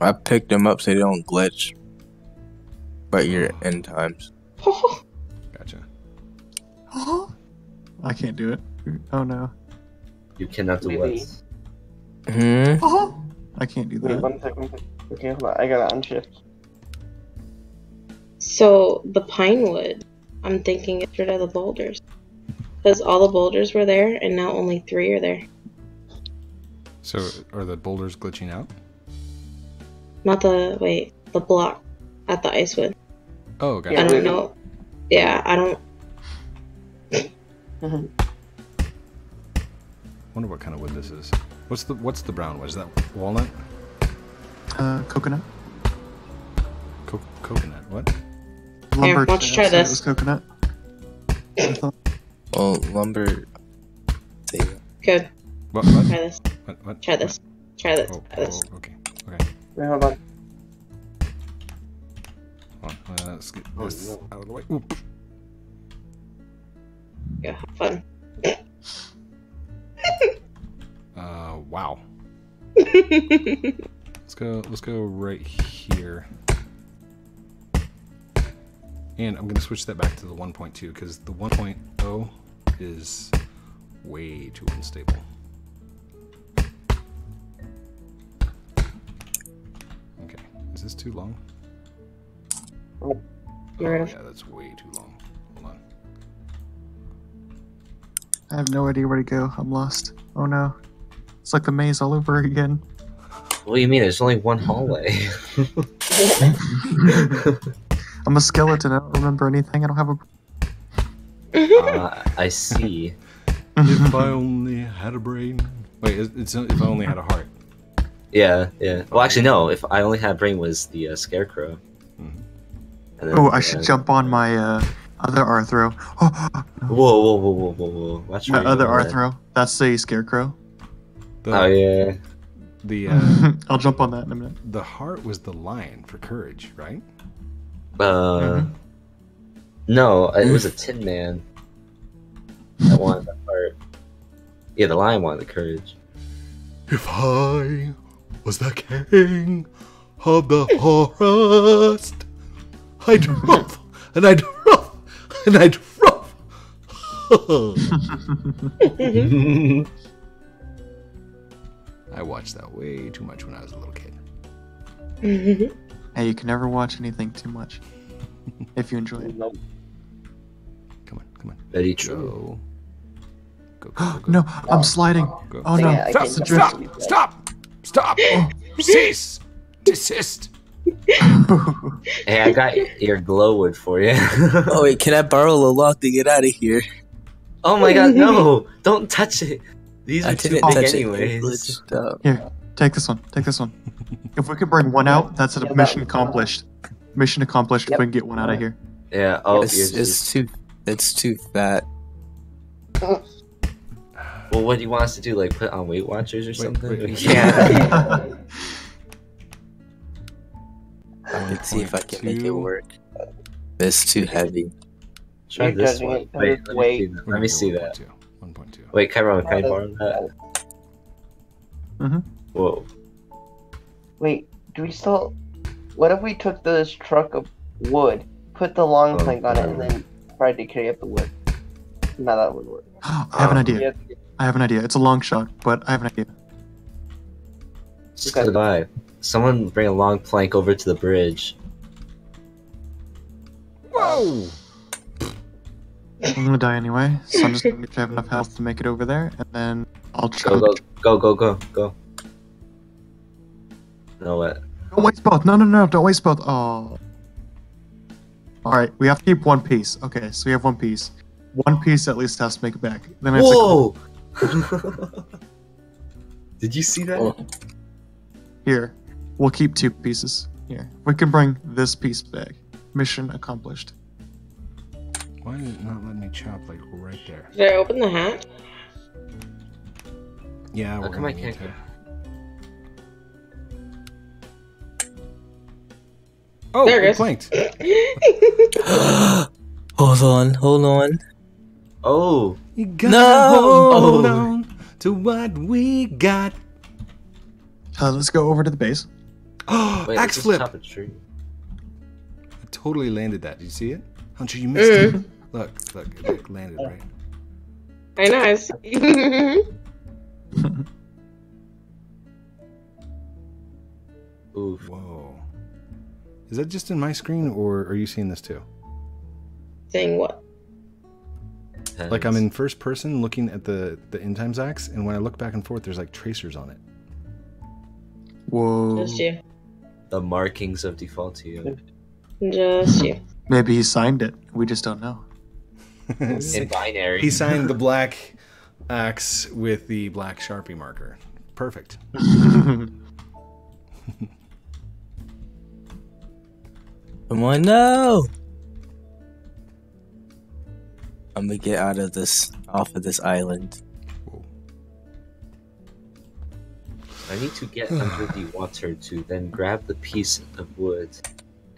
I picked them up so they don't glitch. But you're at end times. Gotcha. I can't do it. Oh no. You cannot do this. I can't do that. Wait, one second. Okay, hold on. I gotta unshift. So, the Pinewood, I'm thinking it's rid of the boulders. Because all the boulders were there, and now only 3 are there. So, are the boulders glitching out? Not the, the block at the Icewood. Oh, gotcha. I don't know. Yeah, I don't... I wonder what kind of wood this is. What's the brown wood? Is that walnut? Coconut. Coconut. What? Lumber. Here, let's try this. It was coconut. Oh, lumber. Good. What? Try this. What? Try this. Try this. Oh, try this. Oh, okay. Wait, hold on. Let's get this out of the way. Oop. Yeah, have fun. Wow. let's go right here. And I'm gonna switch that back to the 1.2 because the 1.0 is way too unstable. Okay, is this too long? Oh yeah, that's way too long. Hold on. I have no idea where to go. I'm lost. Oh no. It's like the maze all over again. What do you mean? There's only one hallway. I'm a skeleton. I don't remember anything. I don't have a... I see. If I only had a brain... Wait, it's if I only had a heart. Yeah, yeah. Well, actually, no. If I only had a brain was the scarecrow. Mm-hmm. And then, oh, I should jump on my other Arthro. Oh. Whoa. Watch my other Arthro. That's the scarecrow. The, oh, yeah. The I'll jump on that in a minute. The heart was the lion for courage, right? No, it was a Tin Man that wanted the heart. Yeah, the lion wanted the courage. If I was the king of the forest, I'd rough and I'd rough and I'd rough. I watched that way too much when I was a little kid. Hey, you can never watch anything too much if you enjoy it. Nope. Come on. Very true. Go. No, I'm sliding. Go. Oh no! Yeah, stop! Cease! Desist! Hey, I got your glowwood for you. Oh wait, can I borrow a log to get out of here? Oh my god, no! Don't touch it. These are too big anyways. Here, take this one. If we could bring one out, that's a mission accomplished. Mission accomplished. Yep. If we can get one out of here. Yeah. Oh, it's too fat. Well, what do you want us to do? Like, put on Weight Watchers or something? Wait. Yeah. I can see if I can make it work. It's too heavy. Try this one. Wait, let me see that. 1.2. Wait, Kyron, can I borrow that? Mm-hmm. Whoa. Wait, do we still... What if we took this truck of wood, put the long plank on it, and then tried to carry up the wood? No, that would work. I have an idea. It's a long shot, but I have an idea. Just gotta buy. Someone bring a long plank over to the bridge. Whoa! I'm gonna die anyway, so I'm just gonna make sure I have enough health to make it over there, and then I'll try. Go. You know what? Don't waste both. No, don't waste both. Oh. Alright, we have to keep one piece. Okay, so we have one piece. One piece at least has to make it back. Then I have to... Did you see that? Oh. Here, we'll keep two pieces. Here, we can bring this piece back. Mission accomplished. Why did it not let me chop like right there? Did I open the hat? Yeah. How come I can't? Oh, there it is. Planked. Hold on. Oh, you gotta hold on to what we got. Let's go over to the base. Oh, axe flip! I totally landed that. Did you see it? Hunter, you missed it. Look, it like landed right. I know. Oof. Whoa. Is that just in my screen, or are you seeing this too? Saying what? Like I'm in first person looking at the end times axe, and when I look back and forth, there's like tracers on it. Whoa. Just you. The markings of Defaultio. Just you. Maybe he signed it. We just don't know. In binary. He signed the black axe with the black Sharpie marker. Perfect. Come on, no! I'm gonna get out of this, off of this island. I need to get under the water to then grab the piece of wood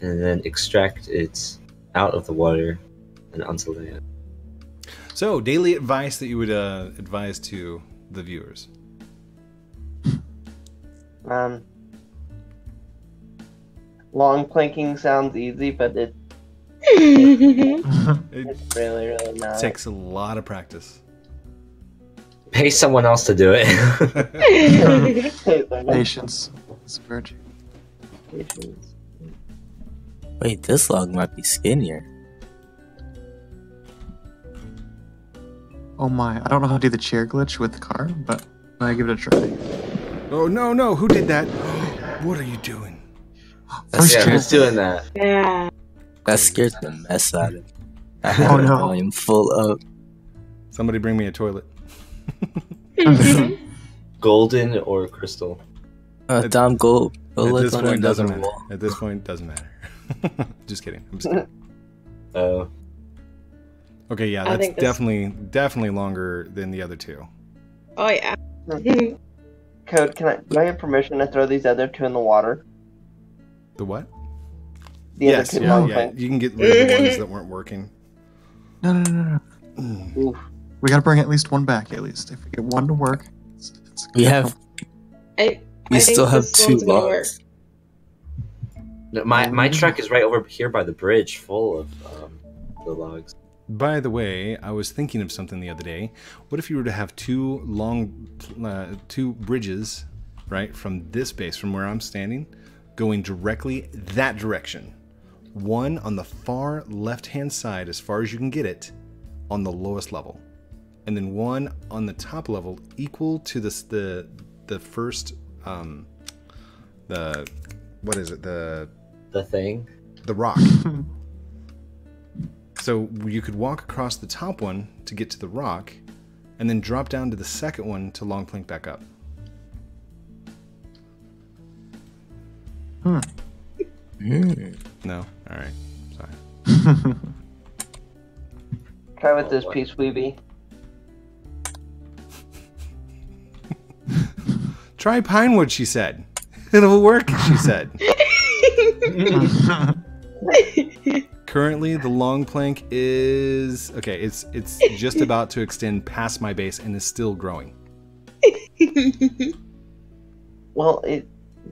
and then extract it out of the water and onto land. So, daily advice that you would advise to the viewers? Long planking sounds easy, but it's really not. It takes a lot of practice. Pay someone else to do it. Patience. It's a virtue. Patience. Wait, this log might be skinnier. Oh my, I don't know how to do the chair glitch with the car, but I give it a try. Oh no, who did that? What are you doing? Who's doing that? Yeah. That scared the mess out of me. I had the volume full up. Somebody bring me a toilet. Golden or crystal? Dom Gold. At this point, doesn't matter. Just kidding. I'm just kidding. Oh. Okay, yeah, that's definitely longer than the other two. Oh yeah. Code, do I have permission to throw these other two in the water? The what? The yes, other two yeah. You can get rid of the ones that weren't working. No. Oof. We gotta bring at least one back, at least. If we get one to work, it's good. We still have two logs. No, my truck is right over here by the bridge, full of the logs. By the way, I was thinking of something the other day. What if you were to have two bridges, right, from this base, from where I'm standing, going directly that direction? One on the far left-hand side, as far as you can get it, on the lowest level, and then one on the top level, equal to the first the rock. So you could walk across the top one to get to the rock, and then drop down to the second one to long plank back up. Huh. No? Alright. Sorry. Try with this piece, Weeby. Try Pinewood, she said. It'll work, she said. Currently, the long plank is... Okay, it's just about to extend past my base and is still growing. Well,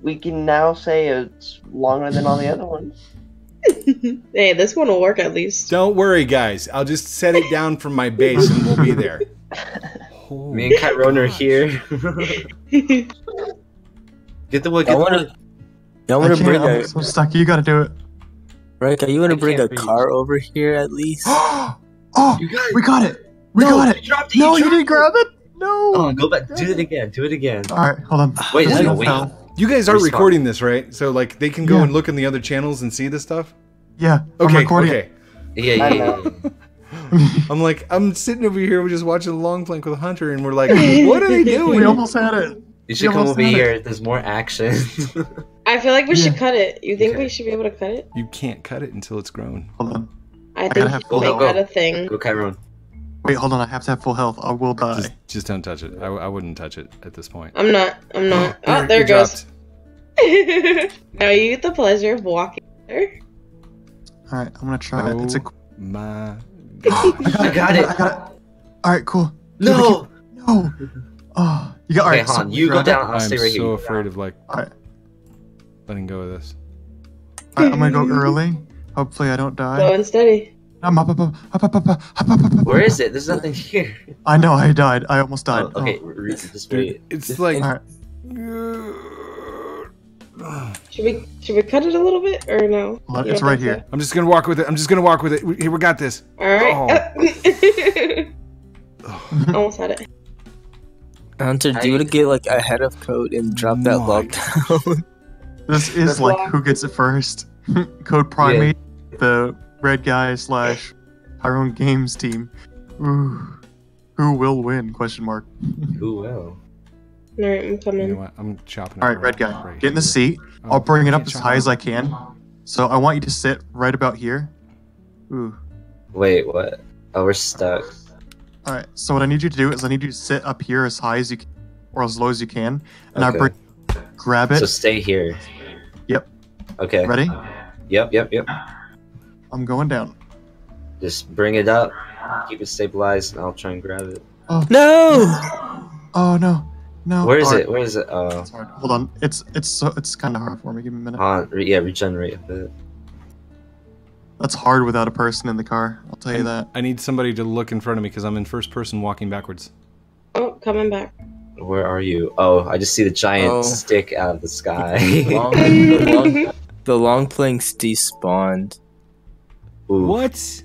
we can now say it's longer than all the other ones. Hey, this one will work at least. Don't worry, guys. I'll just set it down from my base and we'll be there. Oh, me and Kyron are here. Get the wood, get the wood. I'm so stuck. You gotta do it. Right, are you going to bring a car over here at least? We got it! We got it! No, you didn't grab it! No! Oh, go back. Do it again. Do it again. Alright, hold on. Wait, no, wait. You guys are recording this, right? So, like, they can go and look in the other channels and see this stuff? Yeah. Okay, okay. Yeah. I'm sitting over here, we're just watching the long plank with Hunter, and we're like, what are they doing? We almost had it. You should come over here. There's more action. I feel like we should cut it. You think we should be able to cut it? You can't cut it until it's grown. Hold on. I think you can make that a thing. Go, Kyron. Wait, hold on. I have to have full health. I will die. Just don't touch it. I wouldn't touch it at this point. I'm not. Oh, there it goes. Now you get the pleasure of walking there. All right, I'm going to try it. It's a... my... I got it. All right, cool. No. No. Oh, you got all right. Han, you go down. I'll stay right here. I'm so afraid of letting go of this. All right, I'm gonna go early. Hopefully, I don't die. Slow and steady. Where is it? There's nothing here. I know. I died. I almost died. Oh, okay, it's like. Should we cut it a little bit or no? It's right here. I'm just gonna walk with it. Here, we got this. All right. Almost had it. Hunter, do you want to get like ahead of Code and drop that log down? This is like who gets it first. Code Primate, the red guy / our own games team. Ooh. Who will win? ? Who will? Alright, I'm coming. You know what? I'm chopping. Alright, red guy, get in the seat. I'll bring it up as high as I can. So I want you to sit right about here. Ooh. Wait, what? Oh, we're stuck. Alright, so what I need you to do is I need you to sit up here as high as you can, or as low as you can, and grab it. So stay here. Yep. Okay. Ready? Yep. I'm going down. Just bring it up, keep it stabilized, and I'll try and grab it. Oh. No! Oh, no. Where is it? Where is it? Oh. It's hard. Hold on, it's kind of hard for me, give me a minute. Yeah, regenerate a bit. That's hard without a person in the car, I'll tell you that. I need somebody to look in front of me because I'm in first person walking backwards. Oh, coming back. Where are you? Oh, I just see the giant stick out of the sky. The long planks despawned. Ooh. What?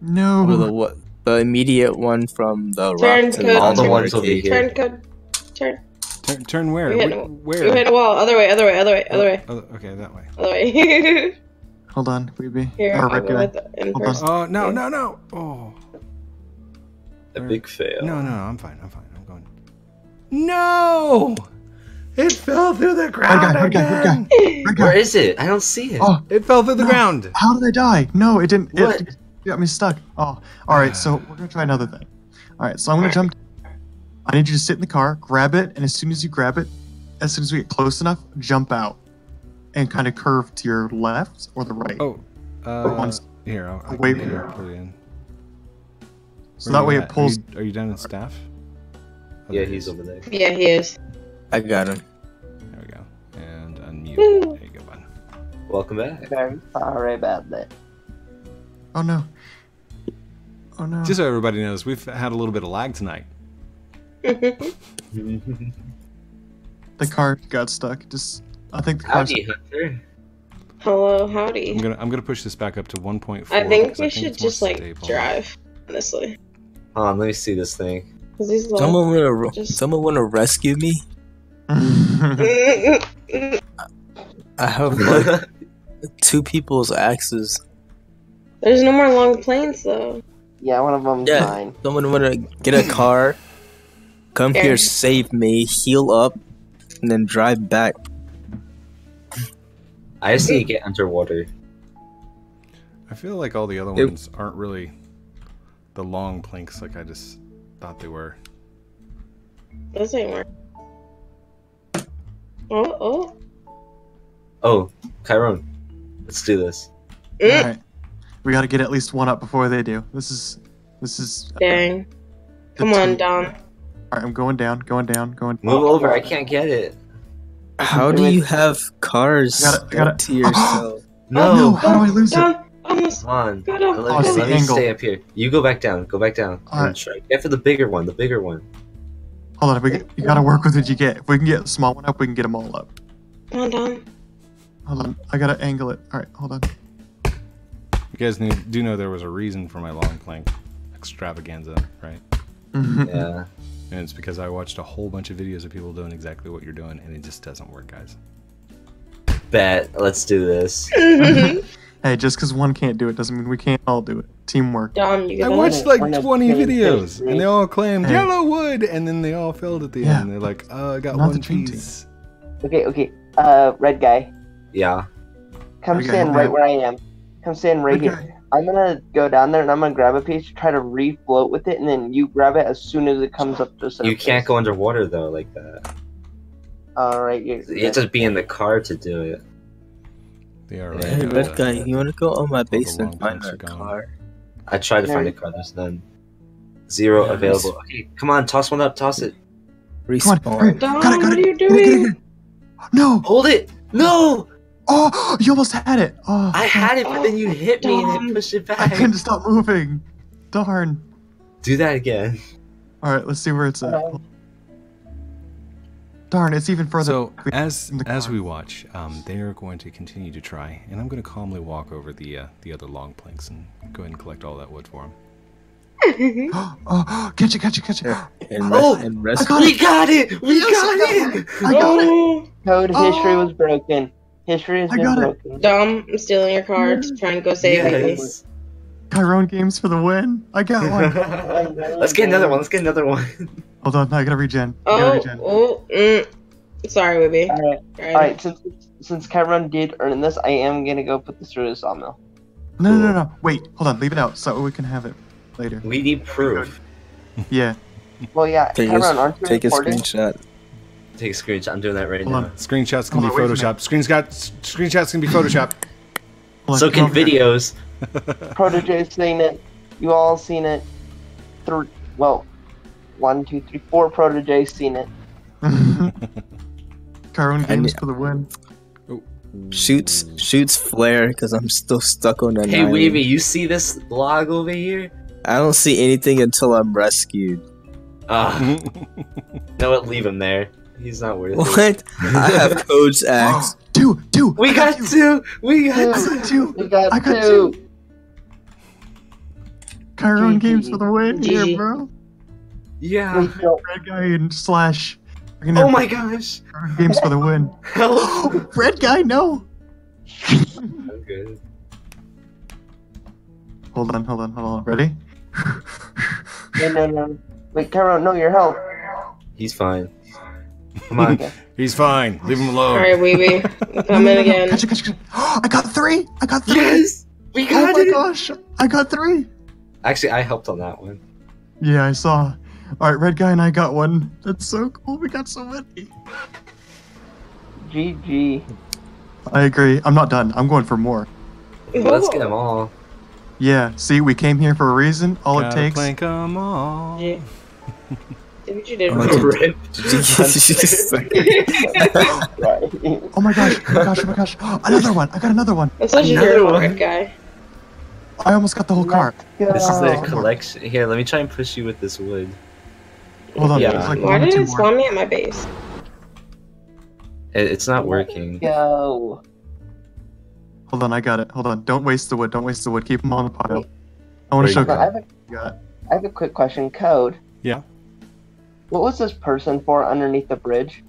No. The immediate one from the rock to the all the ones over here. Turn where? Where? You hit a wall. Other way. Okay, that way. Other way. Hold on, Weeby. No. Oh. A big fail. No, I'm fine. I'm going. No! It fell through the ground. Red guy. Where is it? I don't see it. Oh, it fell through the ground. How did I die? No, it didn't. What? It got me stuck. Oh, all right. So we're gonna try another thing. All right. So I'm gonna jump. I need you to sit in the car, grab it, and as soon as you grab it, as soon as we get close enough, jump out, and kind of curve to your left or the right. Oh, here. I'll wait for you. So that way it pulls. Are you down in staff? Yeah, he's over there. Yeah, he is. I got him. There we go. And unmute. There you go, bud. Welcome back. I'm sorry about that. Oh no. Oh no. Just so everybody knows, we've had a little bit of lag tonight. The car got stuck. Just, I think the car. Howdy, Hunter. Hello, howdy. I'm gonna push this back up to 1.4. I think we should just like drive. Honestly. Hold on, let me see this thing. Someone want to rescue me? I have like two people's axes. There's no more long planes though. Yeah, one of them's mine. Someone want to get a car, come here, save me, heal up, and then drive back. I just need to get underwater. I feel like all the other ones aren't really the long planks like I just thought they were. Those ain't work. Oh, Chiron, let's do this. All right, we gotta get at least one up before they do. This is. Dang! Come on, Dom. All right, I'm going down. Move over! I can't get it. How do you have cars got to yourself? No! How do I lose it? Come on, let me stay up here. You go back down. Get for the bigger one. Hold on, you gotta work with what you get. If we can get a small one up, we can get them all up. Hold on. I gotta angle it. Alright, hold on. You guys do know there was a reason for my long plank extravaganza, right? Yeah. And it's because I watched a whole bunch of videos of people doing exactly what you're doing, and it just doesn't work, guys. Bet. Let's do this. Hey, just because one can't do it doesn't mean we can't all do it. Teamwork. Dom, I watched like 20 videos, and they all claimed Yellowwood, and then they all failed at the end. They're like, I got one piece. Okay. Red guy. Yeah. Come stand right where I am. Come stand right here. I'm gonna go down there, and I'm gonna grab a piece, try to refloat with it, and then you grab it as soon as it comes up to surface. You can't go underwater, though, like that. Alright. You have to be in the car to do it. They are right. Hey, Red guy, you wanna go on my base and find a car? I tried to find a car, there's none. Zero available. Okay, come on, toss one up, toss it. Respawn. Come on, what are you doing? No! Hold it! No! Oh, you almost had it! Oh. I had it, but then you hit me and then pushed it back. I couldn't stop moving. Darn. Do that again. Alright, let's see where it's at. Darn, it's even further. So as we watch, they are going to continue to try, and I'm going to calmly walk over the other long planks and go ahead and collect all that wood for them. Catch it! We got it! Code history was broken. History has been broken. Dom, I'm stealing your card. Try and go save it. Chiron games for the win. I got one. Let's get another one. Hold on, I gotta regen. Sorry, baby. Alright, since Chiron did earn this, I am gonna go put this through the sawmill. No. Wait, hold on, leave it out so we can have it later. We need proof. Yeah. Well, yeah, Chiron, aren't you recording? Take a screenshot. I'm doing that right now. Screenshots can be photoshopped. Screenshots can be photoshopped. So can videos. Protege's seen it. You all seen it. Well. 1, 2, 3, 4 Protege's seen it. Chiron games for the win. Shoots flare because I'm still stuck on that. Hey Weavy, you see this log over here? I don't see anything until I'm rescued. No, leave him there. He's not worth it. What? I have Code's axe. Two. We got two. Chiron games for the win here, bro. Yeah. Red guy and slash. Oh my gosh. Games for the win. Hello. Red guy, no. Okay. Hold on. Ready? No. Wait, Chiron, no, your health. He's fine. Come on. He's fine. Leave him alone. All right, Weeby. Come in again. Catch it, catch it. I got three. I got three. Yes, we got it. Oh my gosh, I got three. Actually, I helped on that one. Yeah, I saw. All right, Red Guy and I got one. That's so cool. We got so many. GG. I agree. I'm not done. I'm going for more. Well, let's get them all. Yeah. See, we came here for a reason. All it takes. Plank them all. Yeah. Did you oh my gosh! Oh my gosh! Oh my gosh! Another one! I got another one! That's such another one, guy. I almost got the whole car. This is a collection. Here, let me try and push you with this wood. Hold on. Yeah. Like why did it spawn me at my base? It's not working. Go. Hold on, I got it. Hold on. Don't waste the wood. Don't waste the wood. Keep them on the pile. I want to show you. I have a quick question. Code. Yeah. What was this person for underneath the bridge?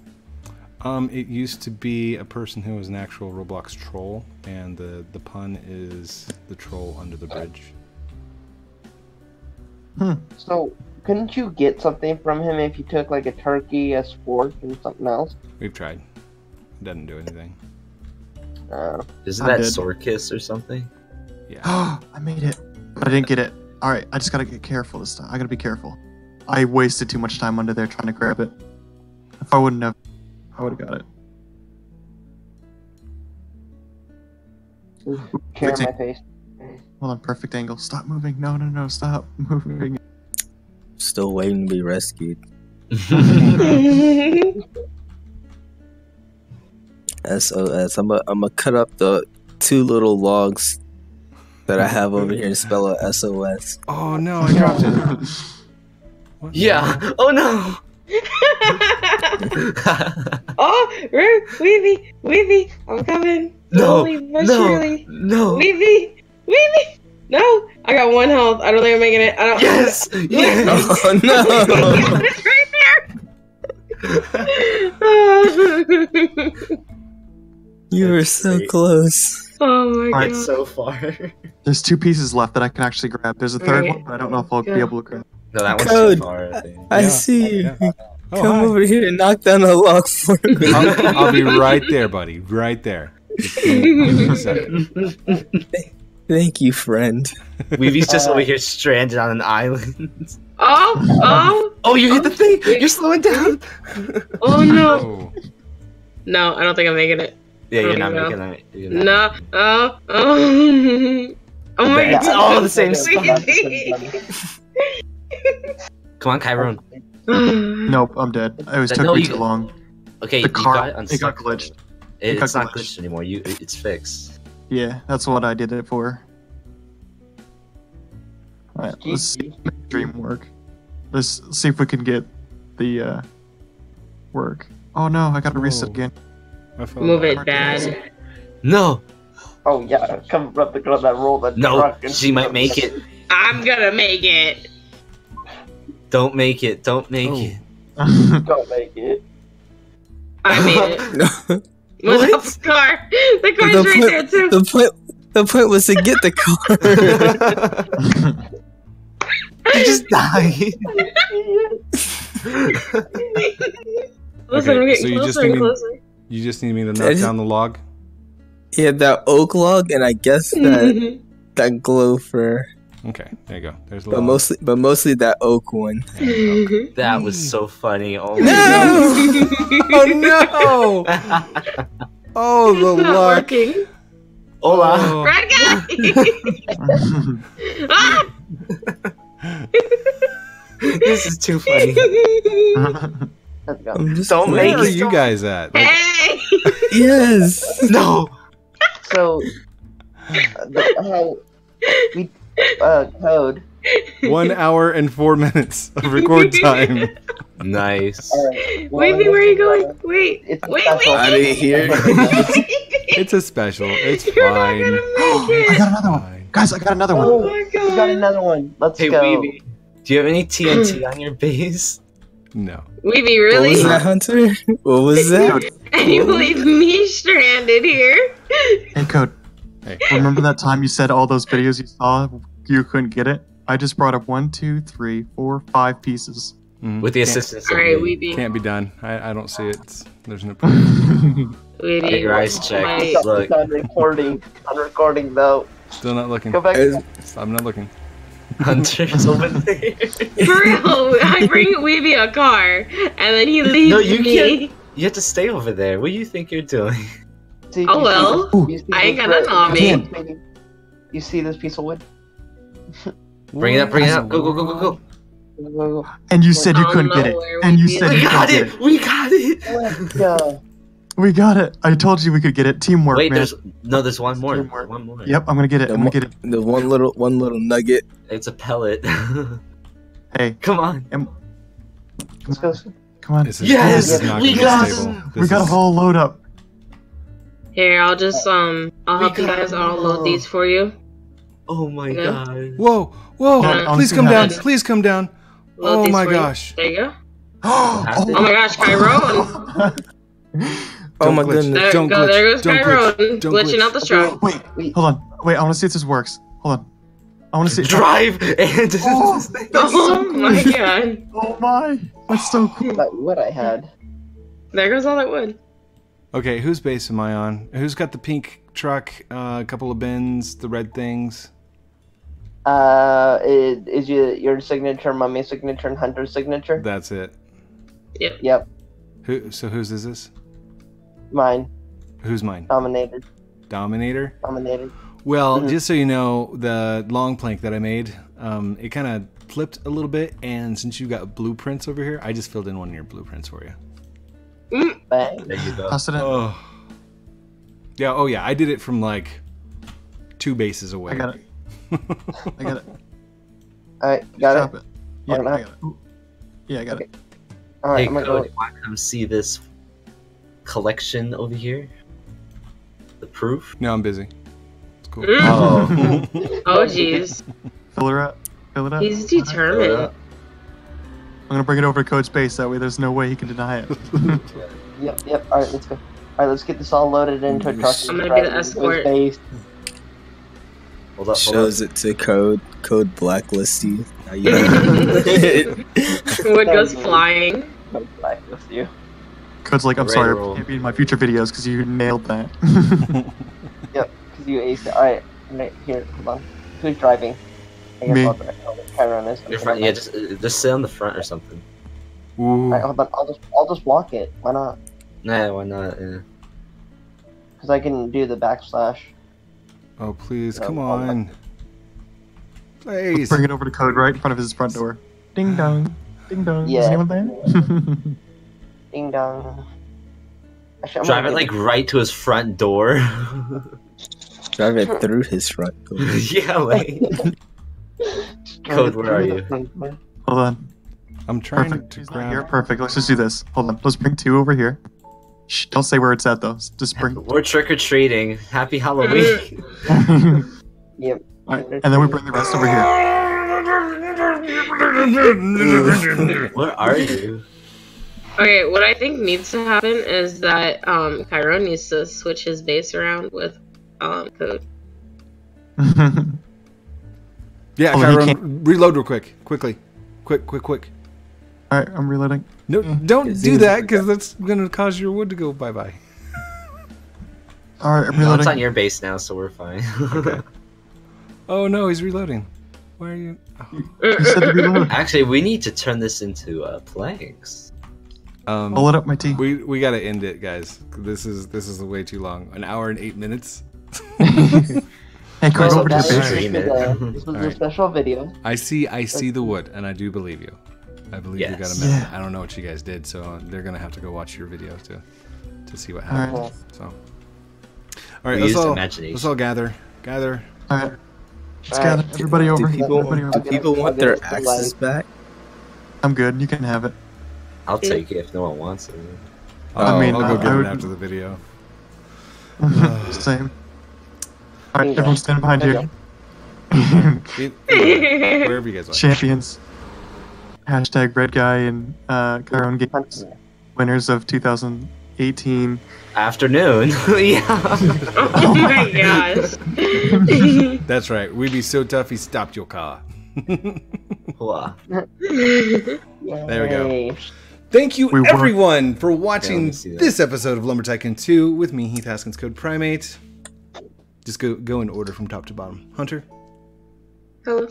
It used to be a person who was an actual Roblox troll, and the pun is the troll under the bridge. Hmm. So, couldn't you get something from him if you took like a turkey, a spork, and something else? We've tried. It doesn't do anything. Isn't that Sorkiss or something? Yeah. I made it. But I didn't get it. Alright, I just gotta get careful this time. I gotta be careful. I wasted too much time under there trying to grab it. If I wouldn't have, I would have got it. Care my face. Hold on, perfect angle. Stop moving. No, no, no, stop moving. Still waiting to be rescued. SOS. I'm gonna cut up the two little logs that I have over here and spell out SOS. Oh no, I dropped it. What? Yeah. Oh no. Oh, Weeby, Weeby, I'm coming. No, no, Weeby, Weeby. No, I got one health. I don't think I'm making it. I don't. Yes. Yes. Oh no. It's right there. You were so close. Oh my god. So far. There's two pieces left that I can actually grab. There's a third one, but I don't know if I'll be able to grab. No, that one's too far, I think. I see you. Yeah. Oh, come over here and knock down a log for me. I'll be right there, buddy. Right there. Thank you, friend. Weevy's just over here stranded on an island. Oh! Oh! Oh, you hit the thing! You're slowing down! Oh no! No, I don't think I'm making it. Yeah, you're not making it. You're not. No. Oh. Oh my god. It's all the same stuff. Come on, Chiron. Nope, I'm dead. It was took me too long. Okay, the car, it got glitched. It's not glitched anymore. It's fixed. Yeah, that's what I did it for. All right, let's see if make dream work. Let's see if we can get the work. Oh no, I got to reset again. Move it, Dad. No. Oh yeah, come rub the girl that roll that truck. No, she might make it. I'm gonna make it. Don't make it. Don't make it. Don't make it. I made it. What? What's up, car? The car's right there too. The point was to get the car. You just died. Listen, okay, we're getting closer and closer. You just need me to knock down the log? Yeah, that oak log, and I guess that glowfir. Okay, there you go. There's a log. But mostly that oak one. Oak. That was so funny. Oh no! Oh no! Oh, the log. Hola. Oh. Red guy. This is too funny. Don't make it. Where are you guys at? Like, hey! Yes! No! So, we, Code. 1 hour and 4 minutes of record time. Nice. Right. Well, Weeby, where are you going? Wait. Wait. I didn't hear. It's a special. It's fine. Not gonna make it. I got another one. Guys, I got another one. Oh my god. I got another one. Let's go. Weeby, do you have any TNT on your base? No. Weeby, really? What was that, Hunter? What was that? And you leave me stranded here. Hey, Code. Hey. Remember that time you said all those videos you saw, you couldn't get it? I just brought up 1, 2, 3, 4, 5 pieces. With the assistance of me. Can't be done. I don't see it. There's no proof. Get your eyes checked. Look. I'm recording though. Still not looking. Go back. I'm not looking. Hunter's over there. For real, I bring Weeby a car, and then he leaves me. Can't. You have to stay over there. What do you think you're doing? See, oh well, I ain't got nothing on me. You see this piece of wood? Bring it up, bring it up. Go, go, go, go, go. And you said you couldn't get it. And you said you couldn't get it. We got it! Let's go. We got it. I told you we could get it. Teamwork, man. There's one more. One more. Yep, I'm gonna get it. I'm gonna get it. There's one little nugget. It's a pellet. Hey, come on. Let's go. Come on. Yes, we got it. We got a whole load up. Here, I'll just I'll help you guys. I'll load these for you. Oh my god. Whoa, whoa! Please come down. Please come down. Oh my gosh. There you go. Oh my gosh, Kyron. Oh my goodness! Don't glitch. There goes Kyron glitching out the truck. Wait, hold on. Wait, I want to see if this works. Hold on. I want to see. Drive and. Oh my god. Oh my. That's so cool. That wood I had. There goes all that wood. Okay, whose base am I on? Who's got the pink truck? A couple of bins, the red things. Is your signature, Mummy's signature, and Hunter's signature? That's it. Yep. Yep. So whose is this? Mine. Who's mine? Dominated. Dominator? Dominated. Well, just so you know, the long plank that I made, it kind of flipped a little bit, and since you've got blueprints over here, I just filled in one of your blueprints for you. Bang. There you go. Oh. Yeah, oh yeah, I did it from like 2 bases away. I got it. I got it. Alright, got it. Yeah, I got it. Yeah, I got it. Alright, hey, I'm gonna go. Do you want to come see this collection over here? The proof? No, I'm busy. It's cool. Oh, jeez. Fill her up. Fill it up. He's determined. I'm gonna bring it over to Code's base, that way there's no way he can deny it. Yep, alright, let's go. Alright, let's get this all loaded into a truck. I'm gonna be the escort. Hold up, Shows it to Code. Code blacklists you. Wood goes flying. Code blacklists you. Code's like, I'm sorry, I can't be in my future videos because you nailed that. Yep, because you aced it. Alright, here, hold on. Who's driving? Me. Yeah, just sit on the front or something. Ooh. Right, hold on. I'll just walk it. Why not? Nah, why not? Yeah. Because I can do the backslash. Oh please, come on. Please. Let's bring it over to Code right in front of his front door. Ding dong, ding dong. Yeah. Is anyone there? Ding dong. Actually, drive it like right to his front door. Drive it through his front door. Yeah, like. Code, where are you? Hold on. I'm trying to grab. You're perfect. Let's just do this. Hold on. Let's bring 2 over here. Shh, don't say where it's at though. Just bring. We're trick or treating. Happy Halloween. Yep. All right. And then we bring the rest over here. Where are you? Okay. What I think needs to happen is that Kyron needs to switch his base around with Code. Yeah, Kyron, reload real quick. Quickly. Quick. Alright, I'm reloading. No, don't do that, because that's going to cause your wood to go bye-bye. Alright, I'm reloading. No, it's on your base now, so we're fine. Okay. Oh no, he's reloading. Why are you... Oh. Actually, we need to turn this into planks. I'll let up my tea. We got to end it, guys. This is way too long. An hour and 8 minutes? Hey, Code, over to the base. This was a special video. I see the wood, and I do believe you. I believe you got a mess. Yeah. I don't know what you guys did, so they're gonna have to go watch your video to see what happened. Right. So, all right, let's all gather. All right, let's gather everybody over. Do people want their axes back? I'm good. You can have it. I'll take it if no one wants it. I mean, I'll go get it after the video. Same. Alright, everyone stand behind you. Wherever you guys are. Champions. Hashtag red guy and Kyron Games. Winners of 2018. Afternoon. Yeah. Oh my gosh. That's right. We'd be so tough he stopped your car. Wow. There we go. Thank you, everyone, for watching this episode of Lumber Tycoon 2 with me, Heath Haskins, Code Primate. Just go in order from top to bottom. Hunter? Hello.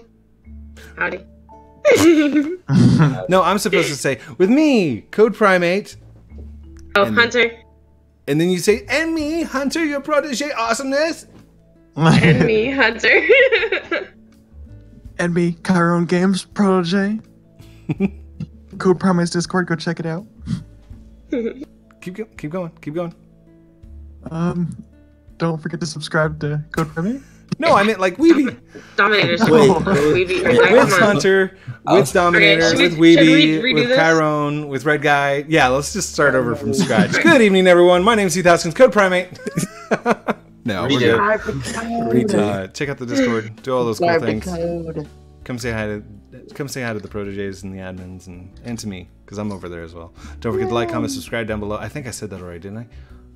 Howdy. No, I'm supposed to say, with me, Code Primate. Oh, and Hunter. And then you say, and me, Hunter, your protege awesomeness. And me, Hunter. And me, Chiron Games, protege. Code Primate's Discord, go check it out. Keep going. Don't forget to subscribe to Code Primate. No, I meant like Weeby. Dominator. Weeby. With Hunter, with Dominator, with Weeby, with Chiron, with Red Guy. Yeah, let's just start over from scratch. Good evening, everyone. My name's Keith Haskins, Code Primate. No, we're good. Check out the Discord. Do all those cool things. Come say hi to the proteges and the admins and to me, because I'm over there as well. Don't forget to like, comment, subscribe down below. I think I said that already, didn't I?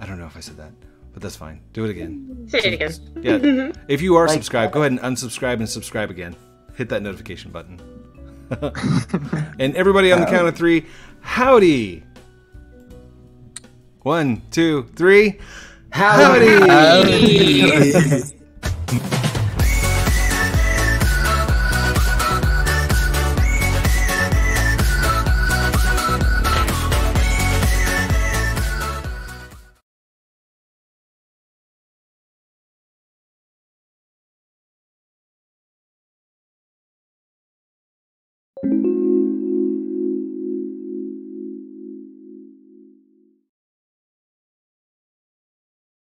I don't know if I said that, but that's fine. Do it again. Say it again. Yeah. If you are subscribed, go ahead and unsubscribe and subscribe again. Hit that notification button. And everybody on the count of three, howdy. 1, 2, 3. Howdy.